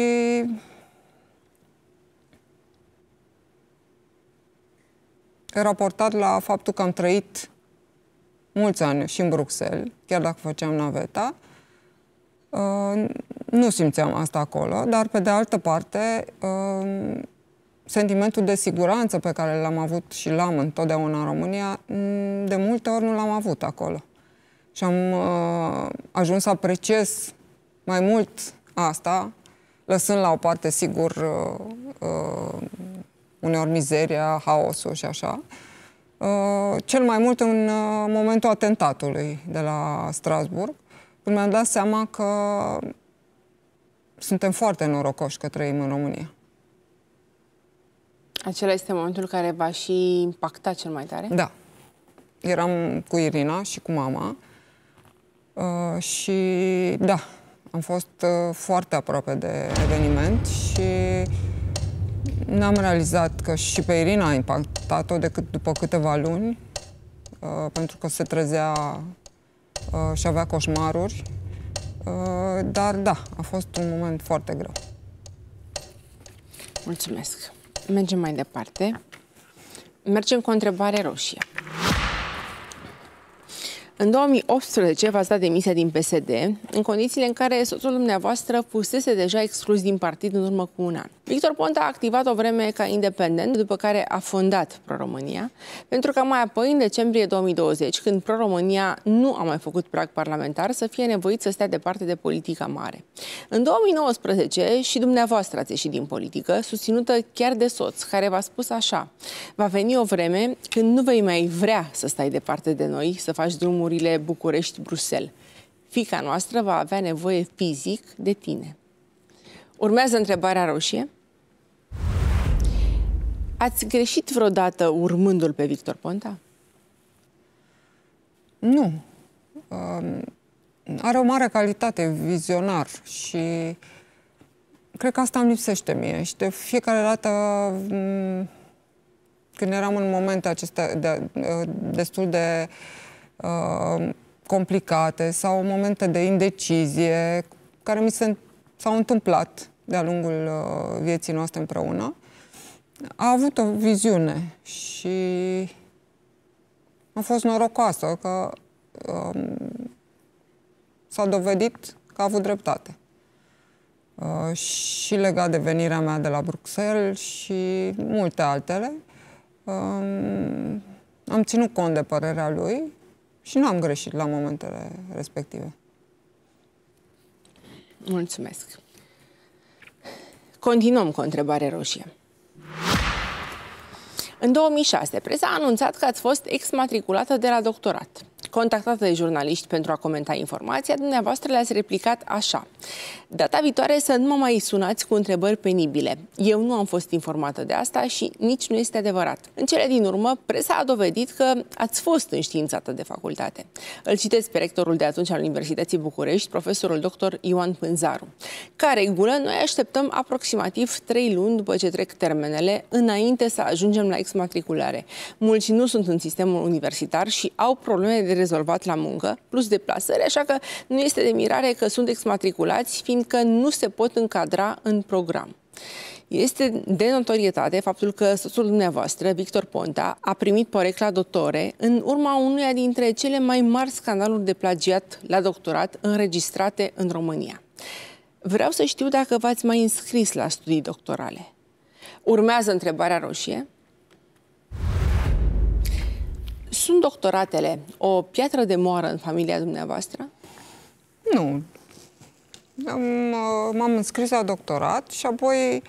raportat la faptul că am trăit mulți ani și în Bruxelles, chiar dacă făceam naveta, nu simțeam asta acolo, dar pe de altă parte sentimentul de siguranță pe care l-am avut și l-am întotdeauna în România, de multe ori nu l-am avut acolo. Și am ajuns să apreciez mai mult asta, lăsând la o parte, sigur, uneori mizeria, haosul și așa. Cel mai mult în momentul atentatului de la Strasburg, când mi-am dat seama că suntem foarte norocoși că trăim în România. Acela este momentul care v-a și impactat cel mai tare? Da. Eram cu Irina și cu mama. Și da, am fost foarte aproape de eveniment și n-am realizat că și pe Irina a impactat-o decât după câteva luni, pentru că se trezea și avea coșmaruri, dar da, a fost un moment foarte greu. Mulțumesc. Mergem mai departe. Mergem cu o întrebare roșie. În 2018 v-ați dat demisia din PSD, în condițiile în care soțul dumneavoastră fusese deja exclus din partid în urmă cu un an. Victor Ponta a activat o vreme ca independent, după care a fondat ProRomânia, pentru că mai apoi, în decembrie 2020, când ProRomânia nu a mai făcut prag parlamentar, să fie nevoit să stea departe de politica mare. În 2019 și dumneavoastră ați ieșit din politică, susținută chiar de soț, care v-a spus așa: va veni o vreme când nu vei mai vrea să stai departe de noi, să faci drumul București-Bruxelles. Fiica noastră va avea nevoie fizic de tine. Urmează întrebarea roșie. Ați greșit vreodată urmându-l pe Victor Ponta? Nu. Are o mare calitate, vizionar, și cred că asta îmi lipsește mie. Și de fiecare dată, când eram în momente acestea destul de complicate sau momente de indecizie care mi s-au întâmplat de-a lungul vieții noastre împreună, a avut o viziune și a fost norocoasă că s-a dovedit că a avut dreptate. Și legat de venirea mea de la Bruxelles și multe altele, am ținut cont de părerea lui și nu am greșit la momentele respective. Mulțumesc. Continuăm cu o întrebare roșie. În 2006, presa a anunțat că ați fost exmatriculată de la doctorat. Contactată de jurnaliști pentru a comenta informația, dumneavoastră le-ați replicat așa: data viitoare să nu mă mai sunați cu întrebări penibile. Eu nu am fost informată de asta și nici nu este adevărat. În cele din urmă, presa a dovedit că ați fost înștiințată de facultate. Îl citesc pe rectorul de atunci al Universității București, profesorul dr. Ioan Pânzaru. Ca regulă, noi așteptăm aproximativ 3 luni după ce trec termenele, înainte să ajungem la exmatriculare. Mulți nu sunt în sistemul universitar și au probleme de rezolvat la muncă, plus deplasări, așa că nu este de mirare că sunt exmatriculați, fiindcă nu se pot încadra în program. Este de notorietate faptul că soțul dumneavoastră, Victor Ponta, a primit porecla doctore în urma unuia dintre cele mai mari scandaluri de plagiat la doctorat înregistrate în România. Vreau să știu dacă v-ați mai înscris la studii doctorale. Urmează întrebarea roșie. Sunt doctoratele o piatră de moară în familia dumneavoastră? Nu. M-am înscris la doctorat și apoi,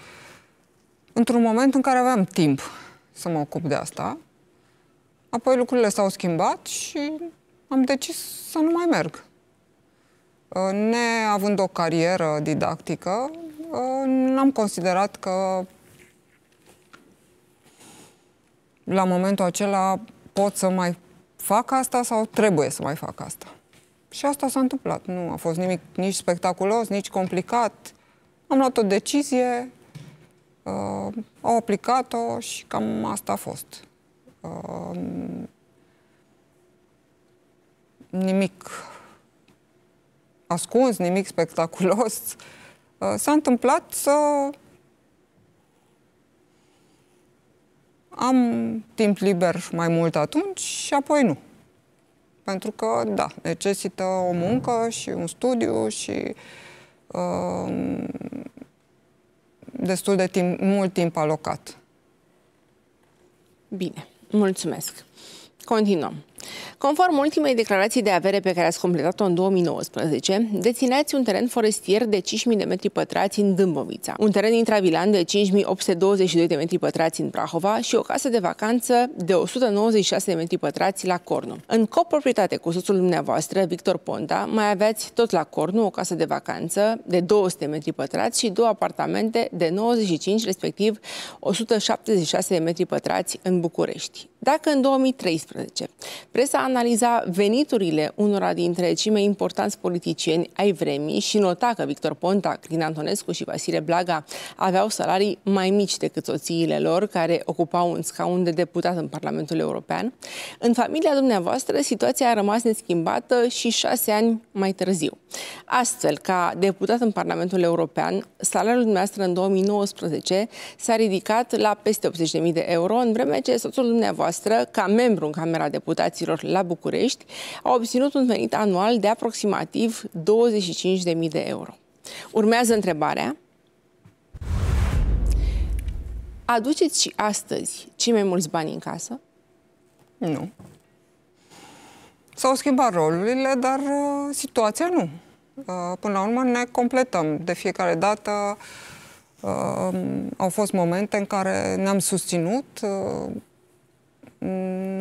într-un moment în care aveam timp să mă ocup de asta, apoi lucrurile s-au schimbat și am decis să nu mai merg. Neavând o carieră didactică, n-am considerat că la momentul acela pot să mai fac asta sau trebuie să mai fac asta. Și asta s-a întâmplat. Nu a fost nimic nici spectaculos, nici complicat. Am luat o decizie, au aplicat-o și cam asta a fost. Nimic ascuns, nimic spectaculos. S-a întâmplat să am timp liber mai mult atunci și apoi nu. Pentru că, da, necesită o muncă și un studiu și destul de mult timp alocat. Bine, mulțumesc. Continuăm. Conform ultimei declarații de avere pe care ați completat-o în 2019, dețineați un teren forestier de 5.000 de metri pătrați în Dâmbovița, un teren intravilan de 5.822 de metri pătrați în Prahova și o casă de vacanță de 196 de metri pătrați la Cornu. În coproprietate cu soțul dumneavoastră, Victor Ponta, mai aveați tot la Cornu o casă de vacanță de 200 de metri pătrați și două apartamente de 95, respectiv 176 de metri pătrați în București. Dacă în 2013 presa analiza veniturile unora dintre cei mai importanți politicieni ai vremii și nota că Victor Ponta, Crin Antonescu și Vasile Blaga aveau salarii mai mici decât soțiile lor, care ocupau un scaun de deputat în Parlamentul European, în familia dumneavoastră situația a rămas neschimbată și 6 ani mai târziu. Astfel, ca deputat în Parlamentul European, salariul dumneavoastră în 2019 s-a ridicat la peste 80.000 de euro, în vreme ce soțul dumneavoastră, ca membru în Camera Deputaților la București, a obținut un venit anual de aproximativ 25.000 de euro. Urmează întrebarea. Aduceți și astăzi cei mai mulți bani în casă? Nu. S-au schimbat rolurile, dar situația nu. Până la urmă ne completăm. De fiecare dată au fost momente în care ne-am susținut.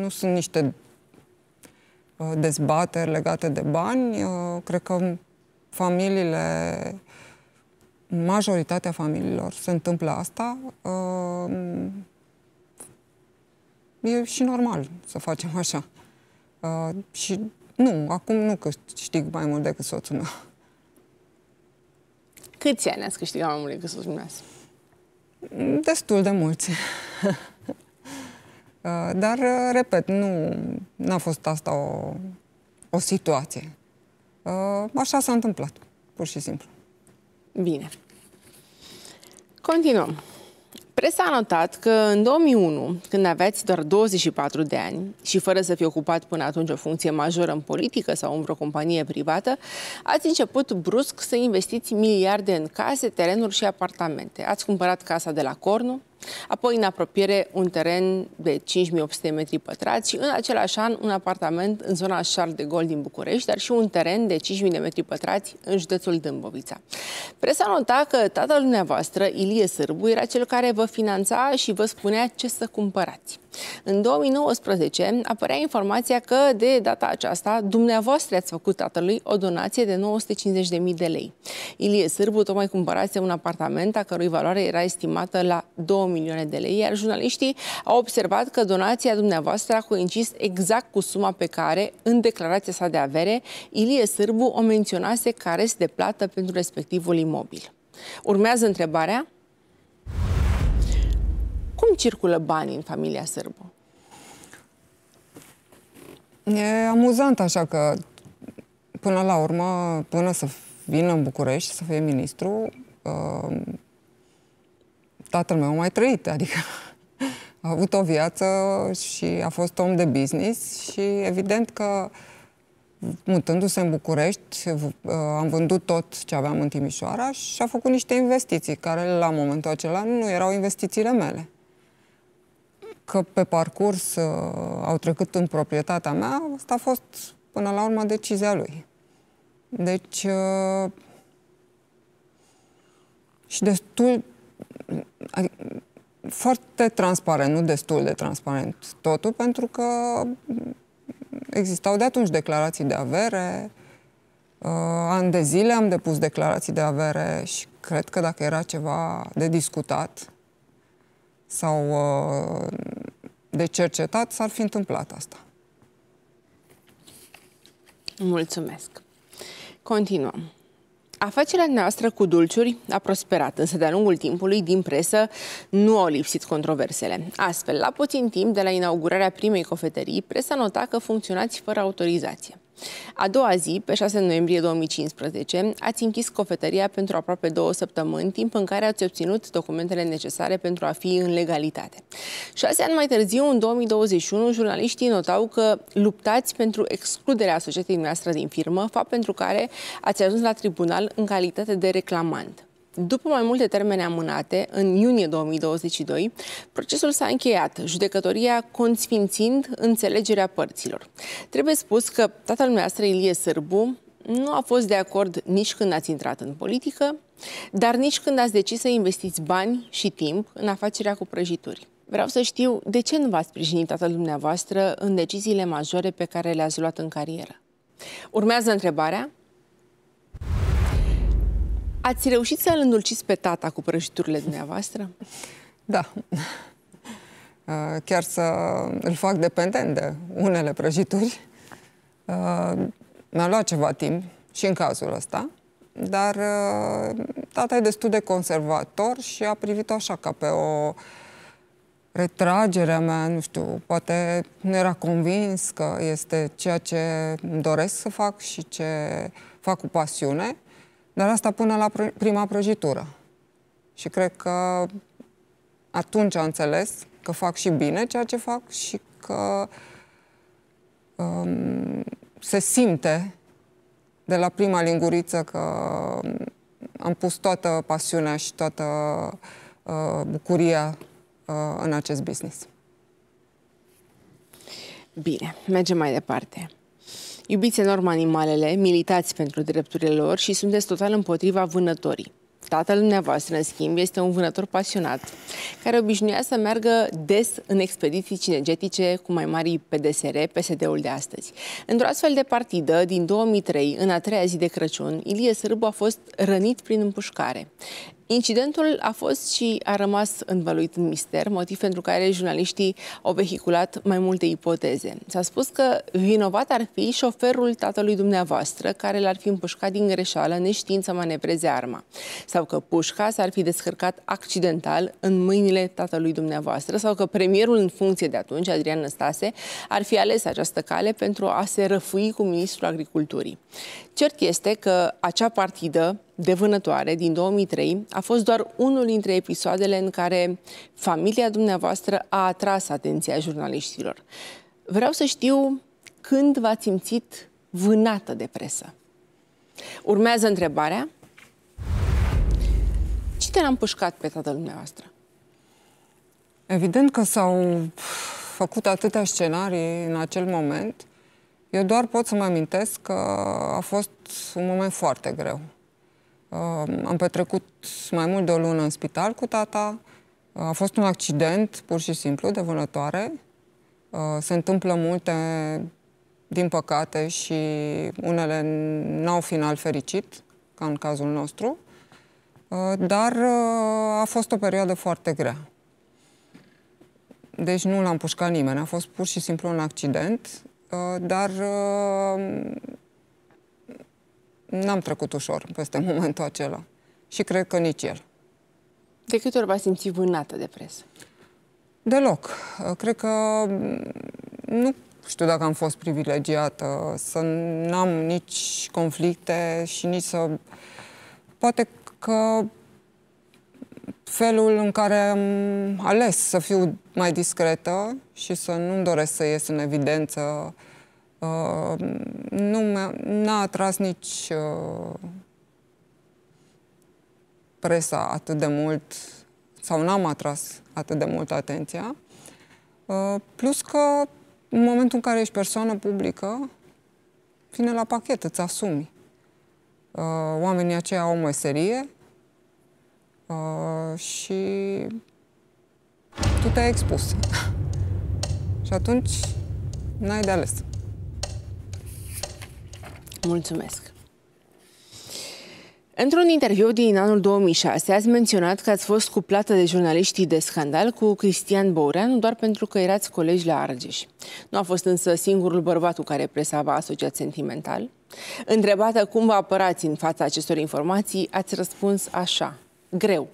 Nu sunt niște dezbateri legate de bani. Cred că familiile, majoritatea familiilor se întâmplă asta. E și normal să facem așa. Și nu, acum nu câștig mai mult decât soțul meu. Câți ani ați câștigat mai mult decât soțul meu? Destul de mulți. Dar, repet, n-a fost asta o situație. Așa s-a întâmplat, pur și simplu. Bine. Continuăm. Presa a notat că în 2001, când aveați doar 24 de ani și fără să fi ocupat până atunci o funcție majoră în politică sau în vreo companie privată, ați început brusc să investiți miliarde în case, terenuri și apartamente. Ați cumpărat casa de la Cornu, apoi în apropiere un teren de 5.800 metri pătrați și în același an un apartament în zona Charles de Gaulle din București, dar și un teren de 5.000 de metri pătrați în județul Dâmbovița. Presa nota că tatăl dumneavoastră, Ilie Sârbu, era cel care vă finanța și vă spunea ce să cumpărați. În 2019 apărea informația că de data aceasta dumneavoastră ați făcut tatălui o donație de 950.000 de lei. Ilie Sârbu tocmai cumpărase un apartament a cărui valoare era estimată la 2 milioane de lei, iar jurnaliștii au observat că donația dumneavoastră a coincis exact cu suma pe care, în declarația sa de avere, Ilie Sârbu o menționase ca rest de plată pentru respectivul imobil. Urmează întrebarea. Cum circulă banii în familia Sârbu? E amuzant așa că, până la urmă, până să vină în București, să fie ministru, tatăl meu a mai trăit, adică a avut o viață și a fost om de business și evident că, mutându-se în București, am vândut tot ce aveam în Timișoara și a făcut niște investiții care, la momentul acela, nu erau investițiile mele. Că pe parcurs au trecut în proprietatea mea, asta a fost, până la urmă, decizia lui. Deci, și destul... Adică, foarte transparent, nu destul de transparent totul, pentru că existau de atunci declarații de avere. Ani de zile am depus declarații de avere și cred că dacă era ceva de discutat sau de cercetat, s-ar fi întâmplat asta. Mulțumesc. Continuăm. Afacerea noastră cu dulciuri a prosperat, însă de-a lungul timpului din presă nu au lipsit controversele. Astfel, la puțin timp de la inaugurarea primei cofetării, presa nota că funcționați fără autorizație. A doua zi, pe 6 noiembrie 2015, ați închis cofetăria pentru aproape 2 săptămâni, timp în care ați obținut documentele necesare pentru a fi în legalitate. 6 ani mai târziu, în 2021, jurnaliștii notau că luptați pentru excluderea societății noastre din firmă, fapt pentru care ați ajuns la tribunal în calitate de reclamant. După mai multe termene amânate, în iunie 2022, procesul s-a încheiat, judecătoria consfințind înțelegerea părților. Trebuie spus că tatăl dumneavoastră, Ilie Sârbu, nu a fost de acord nici când ați intrat în politică, dar nici când ați decis să investiți bani și timp în afacerea cu prăjituri. Vreau să știu de ce nu v-a sprijinit tatăl dumneavoastră în deciziile majore pe care le-ați luat în carieră. Urmează întrebarea. Ați reușit să îl îndulciți pe tata cu prăjiturile dumneavoastră? Da. Chiar să îl fac dependent de unele prăjituri. Mi-a luat ceva timp și în cazul ăsta, dar tata e destul de conservator și a privit-o așa ca pe o retragere a mea, nu știu, poate nu era convins că este ceea ce îmi doresc să fac și ce fac cu pasiune, dar asta până la prima prăjitură. Și cred că atunci am înțeles că fac și bine ceea ce fac și că se simte de la prima linguriță că am pus toată pasiunea și toată bucuria în acest business. Bine, mergem mai departe. Iubiți enorm animalele, militați pentru drepturile lor și sunteți total împotriva vânătorii. Tatăl dumneavoastră, în schimb, este un vânător pasionat, care obișnuia să meargă des în expediții cinegetice cu mai mari PDSR, PSD-ul de astăzi. Într-o astfel de partidă, din 2003, în a treia zi de Crăciun, Ilie Sârbu a fost rănit prin împușcare. Incidentul a fost și a rămas învăluit în mister, motiv pentru care jurnaliștii au vehiculat mai multe ipoteze. S-a spus că vinovat ar fi șoferul tatălui dumneavoastră, care l-ar fi împușcat din greșeală, neștiind să manevreze arma, sau că pușca s-ar fi descărcat accidental în mâinile tatălui dumneavoastră, sau că premierul în funcție de atunci, Adrian Năstase, ar fi ales această cale pentru a se răfui cu ministrul agriculturii. Cert este că acea partidă de vânătoare din 2003 a fost doar unul dintre episoadele în care familia dumneavoastră a atras atenția jurnaliștilor. Vreau să știu când v-ați simțit vânată de presă. Urmează întrebarea. Cine l-a împușcat pe tatăl dumneavoastră? Evident că s-au făcut atâtea scenarii în acel moment. Eu doar pot să-mi amintesc că a fost un moment foarte greu. Am petrecut mai mult de o lună în spital cu tata. A fost un accident, pur și simplu, de vânătoare. Se întâmplă multe, din păcate, și unele n-au final fericit, ca în cazul nostru. Dar a fost o perioadă foarte grea. Deci nu l-a împușcat nimeni, a fost pur și simplu un accident, dar n-am trecut ușor peste momentul acela. Și cred că nici el. De câte ori v-ați simțit vânată de presă? Deloc. Cred că nu știu dacă am fost privilegiată să n-am nici conflicte și nici să... Poate că felul în care am ales să fiu mai discretă și să nu-mi doresc să ies în evidență nu n-a atras nici presa atât de mult, sau n-am atras atât de mult atenția. Plus că în momentul în care ești persoană publică, vine la pachet, îți asumi. Oamenii aceia au o meserie și tu te-ai expus. Și atunci n-ai de ales. Mulțumesc. Într-un interviu din anul 2006 ați menționat că ați fost cuplată de jurnaliștii de scandal cu Cristian Băureanu doar pentru că erați colegi la Argeș. Nu a fost însă singurul bărbat cu care presa v-a asociat sentimental. Întrebată cum vă apărați în fața acestor informații, ați răspuns așa: greu.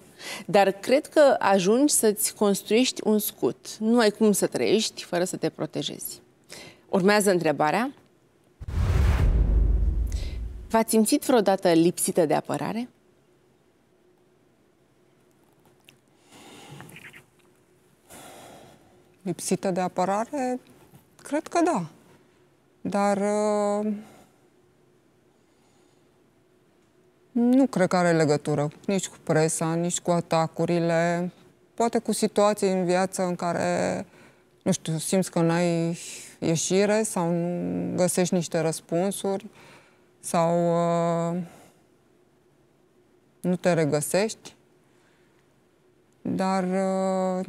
Dar cred că ajungi să-ți construiești un scut. Nu ai cum să trăiești fără să te protejezi. Urmează întrebarea. V-ați simțit vreodată lipsită de apărare? Lipsită de apărare? Cred că da. Dar nu cred că are legătură nici cu presa, nici cu atacurile, poate cu situații în viață în care, nu știu, simți că n-ai ieșire sau nu găsești niște răspunsuri sau nu te regăsești, dar m-am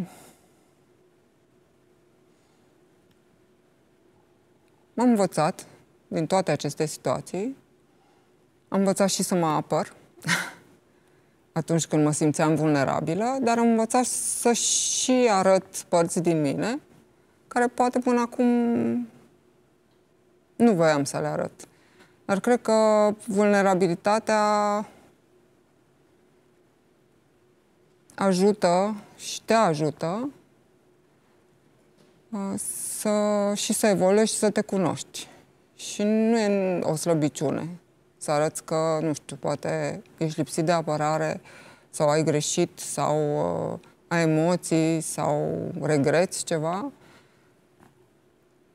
învățat din toate aceste situații. Am învățat și să mă apăr atunci când mă simțeam vulnerabilă, dar am învățat să și arăt părți din mine care poate până acum nu voiam să le arăt. Dar cred că vulnerabilitatea ajută și te ajută să evoluezi și să te cunoști. Și nu e o slăbiciune să arăți că, nu știu, poate ești lipsit de apărare sau ai greșit sau ai emoții sau regreți ceva,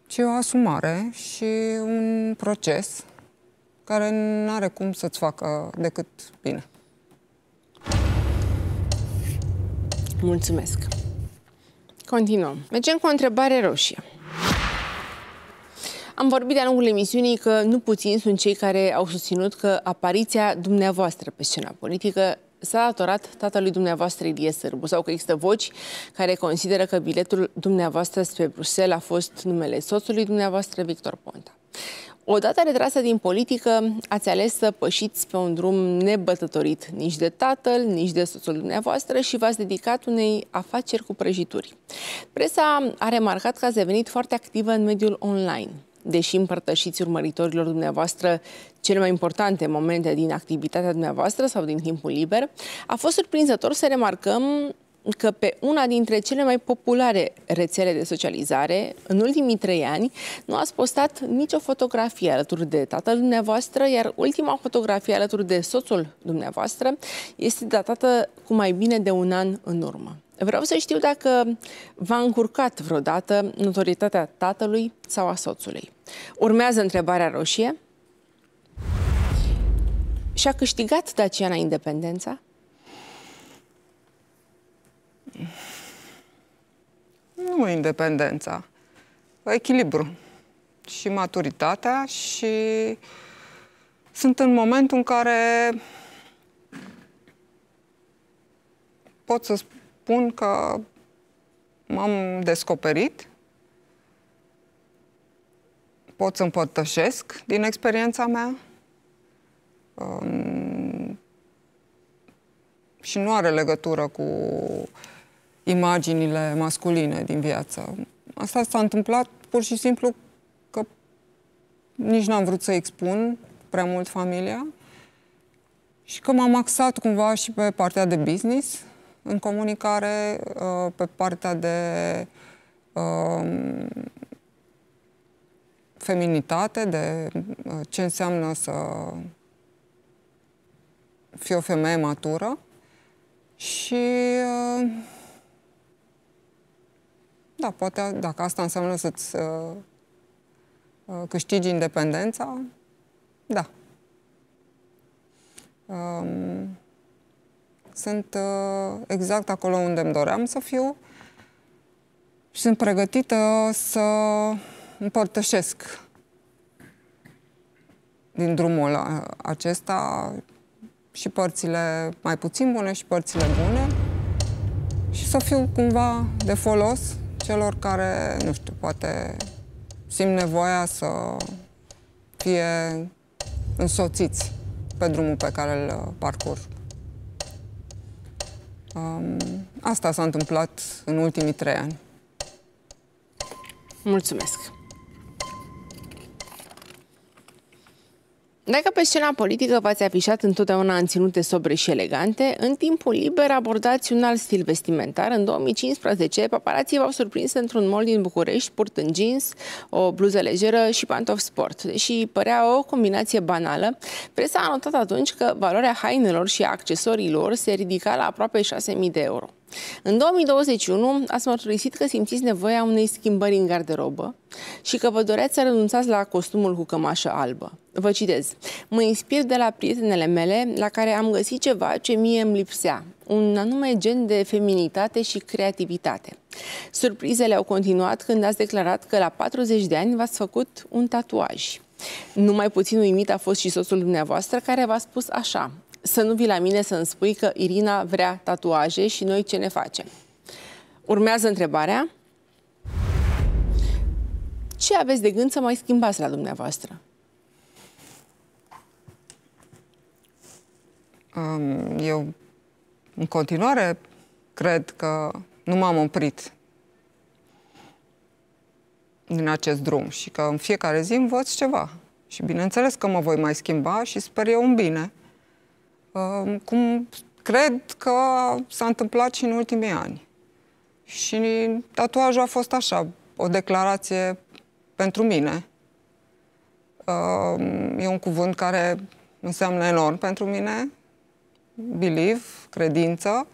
ci o asumare și un proces care nu are cum să-ți facă decât bine. Mulțumesc. Continuăm. Mergem cu o întrebare roșie. Am vorbit de-a lungul emisiunii că nu puțini sunt cei care au susținut că apariția dumneavoastră pe scena politică s-a datorat tatălui dumneavoastră Ilie Sârbu, sau că există voci care consideră că biletul dumneavoastră spre Bruxelles a fost numele soțului dumneavoastră, Victor Ponta. Odată retrasă din politică, ați ales să pășiți pe un drum nebătătorit nici de tatăl, nici de soțul dumneavoastră și v-ați dedicat unei afaceri cu prăjituri. Presa a remarcat că ați devenit foarte activă în mediul online, deși împărtășiți urmăritorilor dumneavoastră cele mai importante momente din activitatea dumneavoastră sau din timpul liber. A fost surprinzător să remarcăm că pe una dintre cele mai populare rețele de socializare, în ultimii 3 ani, nu ați postat nicio fotografie alături de tatăl dumneavoastră, iar ultima fotografie alături de soțul dumneavoastră este datată cu mai bine de 1 an în urmă. Vreau să știu dacă v-a încurcat vreodată notorietatea tatălui sau a soțului. Urmează întrebarea roșie. Și-a câștigat Daciana independența? Nu independența, echilibru și maturitatea, și sunt în momentul în care pot să spun că m-am descoperit, pot să împărtășesc din experiența mea și nu are legătură cu imaginile masculine din viață. Asta s-a întâmplat pur și simplu că nici n-am vrut să expun prea mult familia și că m-am axat cumva și pe partea de business, în comunicare, pe partea de feminitate, de ce înseamnă să fii o femeie matură și da, poate dacă asta înseamnă să-ți câștigi independența, da. Sunt exact acolo unde îmi doream să fiu și sunt pregătită să împărtășesc din drumul acesta și părțile mai puțin bune și părțile bune și să fiu cumva de folos celor care, nu știu, poate simt nevoia să fie însoțiți pe drumul pe care îl parcurg. Asta s-a întâmplat în ultimii 3 ani. Mulțumesc! Dacă pe scena politică v-ați afișat întotdeauna în ținute sobre și elegante, în timpul liber abordați un alt stil vestimentar. În 2015, paparații v-au surprins într-un mall din București, purtând jeans, o bluză lejeră și pantofi sport. Deși părea o combinație banală, presa a notat atunci că valoarea hainelor și a accesoriilor se ridica la aproape 6.000 de euro. În 2021 ați mărturisit că simțiți nevoia unei schimbări în garderobă și că vă doreați să renunțați la costumul cu cămașă albă. Vă citez. Mă inspir de la prietenele mele, la care am găsit ceva ce mie îmi lipsea, un anume gen de feminitate și creativitate. Surprizele au continuat când ați declarat că la 40 de ani v-ați făcut un tatuaj. Numai puțin uimit a fost și soțul dumneavoastră, care v-a spus așa. Să nu vii la mine să-mi spui că Irina vrea tatuaje și noi ce ne facem. Urmează întrebarea. Ce aveți de gând să mai schimbați la dumneavoastră? Eu în continuare cred că nu m-am oprit din acest drum și că în fiecare zi învăț ceva. Și bineînțeles că mă voi mai schimba și sper eu un bine. Cum cred că s-a întâmplat și în ultimii ani. Și tatuajul a fost așa, o declarație pentru mine. E un cuvânt care înseamnă enorm pentru mine. Believe, credință,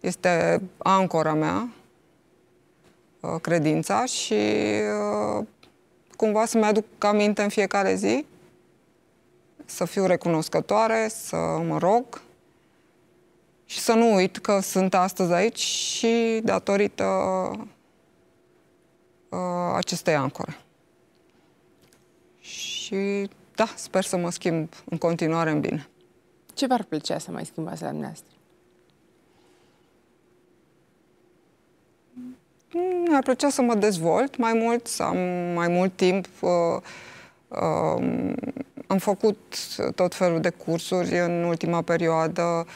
este ancora mea, credința, și cumva să-mi aduc aminte în fiecare zi, să fiu recunoscătoare, să mă rog și să nu uit că sunt astăzi aici și datorită acestei ancore. Și da, sper să mă schimb în continuare în bine. Ce v-ar plăcea să mai schimbați la dumneavoastră? Mi-ar plăcea să mă dezvolt mai mult, să am mai mult timp. Am făcut tot felul de cursuri în ultima perioadă,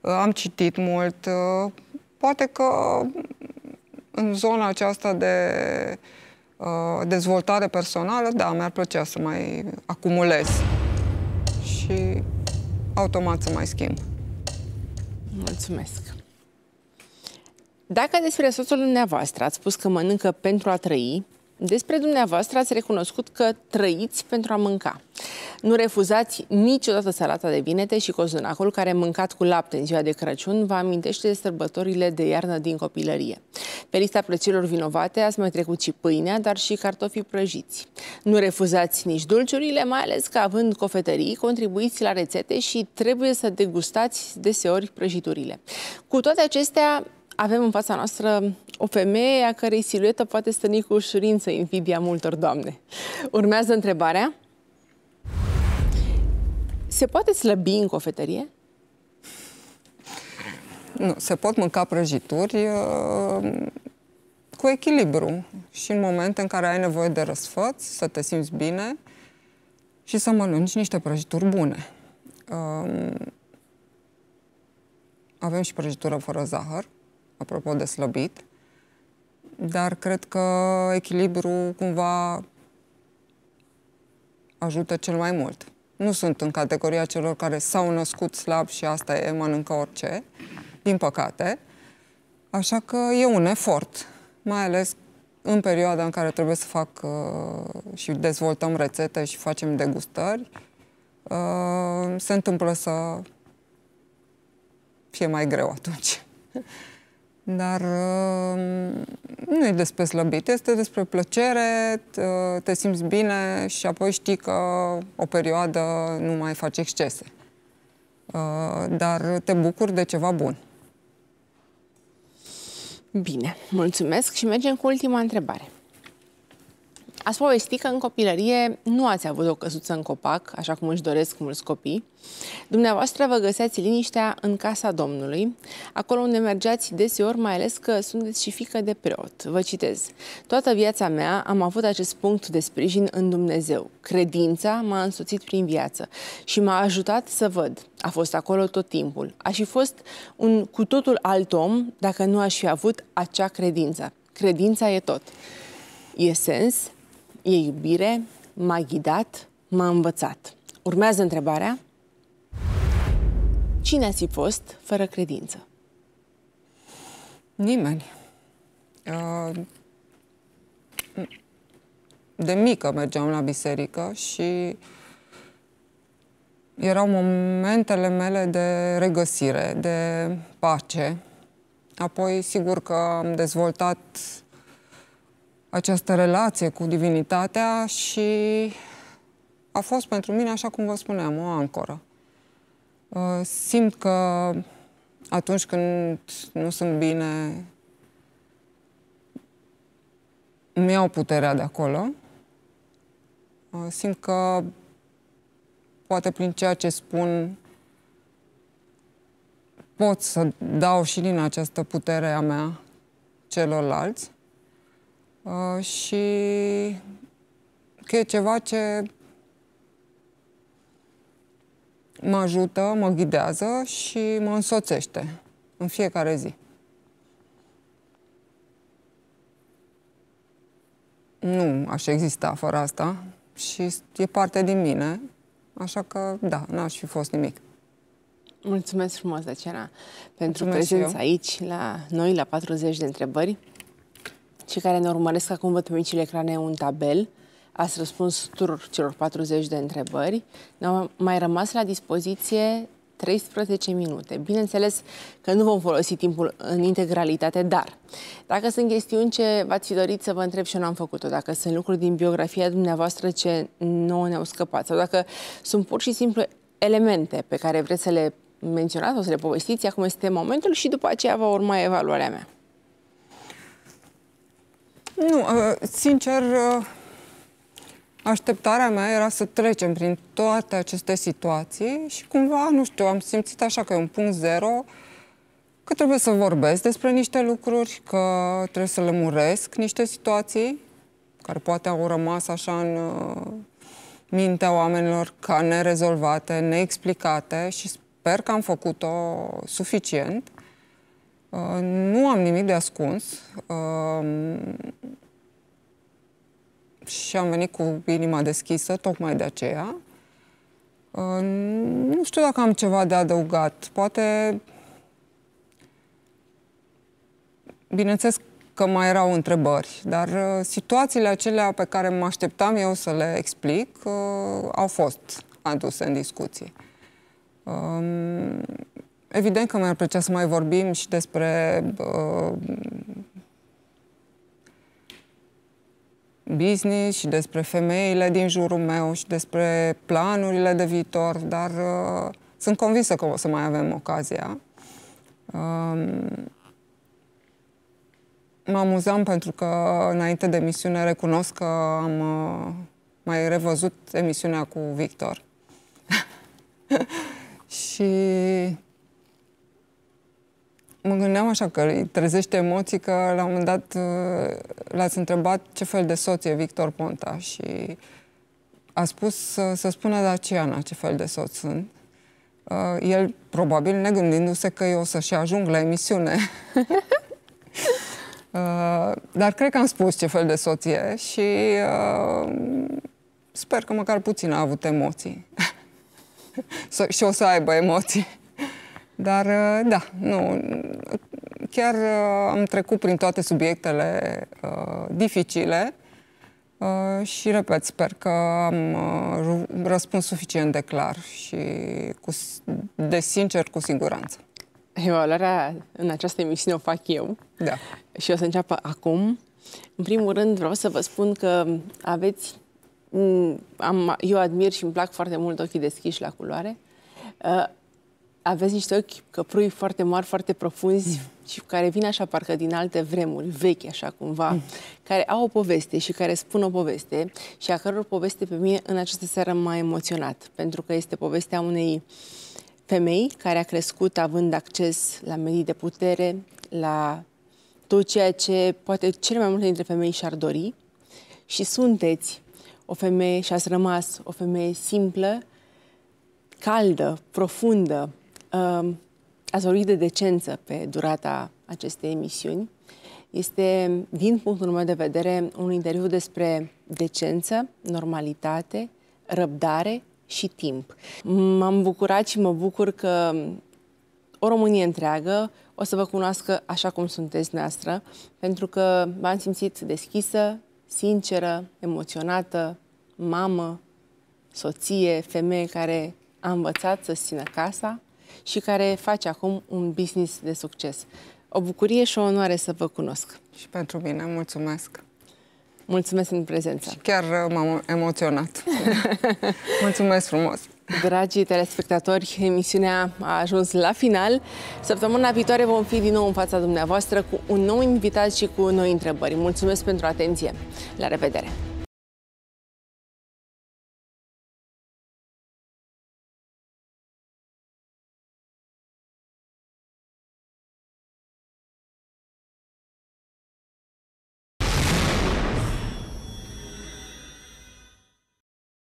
am citit mult. Poate că în zona aceasta de dezvoltare personală, da, mi-ar plăcea să mai acumulez și automat să mai schimb. Mulțumesc! Dacă despre soțul dumneavoastră ați spus că mănâncă pentru a trăi, despre dumneavoastră ați recunoscut că trăiți pentru a mânca. Nu refuzați niciodată salata de vinete și cozonacul care, mâncat cu lapte în ziua de Crăciun, vă amintește de sărbătorile de iarnă din copilărie. Pe lista plăcerilor vinovate ați mai trecut și pâinea, dar și cartofii prăjiți. Nu refuzați nici dulciurile, mai ales că, având cofetării, contribuiți la rețete și trebuie să degustați deseori prăjiturile. Cu toate acestea, avem în fața noastră o femeie a cărei siluetă poate stăni cu ușurință invidia multor doamne. Urmează întrebarea: se poate slăbi în cofetărie? Nu, se pot mânca prăjituri cu echilibru și în momente în care ai nevoie de răsfăț, să te simți bine și să mănânci niște prăjituri bune. Avem și prăjitură fără zahăr, apropo de slăbit, dar cred că echilibru cumva ajută cel mai mult. Nu sunt în categoria celor care s-au născut slab și asta e, mănâncă orice, din păcate. Așa că e un efort, mai ales în perioada în care trebuie să fac și dezvoltăm rețete și facem degustări. Se întâmplă să fie mai greu atunci. Dar nu e despre slăbit, este despre plăcere, te simți bine și apoi știi că o perioadă nu mai faci excese. Dar te bucuri de ceva bun. Bine, mulțumesc și mergem cu ultima întrebare. Ați povestit că în copilărie nu ați avut o căsuță în copac, așa cum își doresc mulți copii. Dumneavoastră vă găseați liniștea în casa Domnului, acolo unde mergeați deseori, mai ales că sunteți și fiică de preot. Vă citez: toată viața mea am avut acest punct de sprijin în Dumnezeu. Credința m-a însoțit prin viață și m-a ajutat să văd. A fost acolo tot timpul. Aș fi fost un cu totul alt om dacă nu aș fi avut acea credință. Credința e tot. E sens, e iubire, m-a ghidat, m-a învățat. Urmează întrebarea: cine ați fi fost fără credință? Nimeni. De mică mergeam la biserică și erau momentele mele de regăsire, de pace. Apoi, sigur că am dezvoltat această relație cu divinitatea și a fost pentru mine, așa cum vă spuneam, o ancoră. Simt că atunci când nu sunt bine, îmi iau puterea de acolo. Simt că poate prin ceea ce spun pot să dau și din această putere a mea celorlalți. Și că e ceva ce mă ajută, mă ghidează și mă însoțește în fiecare zi. Nu aș exista fără asta și e parte din mine, așa că, da, n-aș fi fost nimic. Mulțumesc frumos, Daciana, pentru prezența aici la noi, la 40 de întrebări. Cei care ne urmăresc acum văd pe micile ecrane un tabel ați răspuns tuturor celor 40 de întrebări. Ne-au mai rămas la dispoziție 13 minute. Bineînțeles că nu vom folosi timpul în integralitate, dar dacă sunt chestiuni ce v-ați fi dorit să vă întreb și eu n-am făcut-o, dacă sunt lucruri din biografia dumneavoastră ce nouă ne-au scăpat sau dacă sunt pur și simplu elemente pe care vreți să le menționați sau să le povestiți, acum este momentul și după aceea va urma evaluarea mea. Nu, sincer, așteptarea mea era să trecem prin toate aceste situații și cumva, nu știu, am simțit așa că e un punct zero, că trebuie să vorbesc despre niște lucruri, că trebuie să lămuresc niște situații care poate au rămas așa în mintea oamenilor ca nerezolvate, neexplicate și sper că am făcut-o suficient. Nu am nimic de ascuns. Și am venit cu inima deschisă, tocmai de aceea. Nu știu dacă am ceva de adăugat. Poate... Bineînțeles că mai erau întrebări, dar situațiile acelea pe care mă așteptam eu să le explic au fost aduse în discuție. Evident că mi-ar plăcea să mai vorbim și despre... business și despre femeile din jurul meu și despre planurile de viitor, dar sunt convinsă că o să mai avem ocazia. Mă amuzam pentru că înainte de emisiune recunosc că am mai revăzut emisiunea cu Victor. Și mă gândeam așa că îi trezește emoții, că la un moment dat l-ați întrebat ce fel de soț e Victor Ponta și a spus să spună Daciana ce fel de soț sunt. El, probabil, negândindu-se că eu o să-și ajung la emisiune. Dar cred că am spus ce fel de soț e și sper că măcar puțin a avut emoții. Și o să aibă emoții. Dar, da, nu, chiar am trecut prin toate subiectele dificile și, repet, sper că am răspuns suficient de clar și de sincer, cu siguranță. Evaluarea în această emisiune o fac eu. Da. Și o să înceapă acum. În primul rând, vreau să vă spun că aveți... eu admir și îmi plac foarte mult ochii deschiși la culoare. Aveți niște ochi căprui foarte mari, foarte profunzi și care vin așa parcă din alte vremuri, vechi așa cumva, care au o poveste și care spun o poveste și a căror poveste pe mine în această seară m-a emoționat, pentru că este povestea unei femei care a crescut având acces la medii de putere, la tot ceea ce poate cele mai multe dintre femei și-ar dori și sunteți o femeie și ați rămas o femeie simplă, caldă, profundă. Ați vorbit de decență pe durata acestei emisiuni. Este, din punctul meu de vedere, un interviu despre decență, normalitate, răbdare și timp. M-am bucurat și mă bucur că o Românie întreagă o să vă cunoască așa cum sunteți noastră, pentru că v-am simțit deschisă, sinceră, emoționată, mamă, soție, femeie care a învățat să-și țină casa și care face acum un business de succes. O bucurie și o onoare să vă cunosc. Și pentru mine, mulțumesc. Mulțumesc pentru prezența. Și chiar m-am emoționat. Mulțumesc frumos. Dragii telespectatori, emisiunea a ajuns la final. Săptămâna viitoare vom fi din nou în fața dumneavoastră cu un nou invitat și cu noi întrebări. Mulțumesc pentru atenție. La revedere!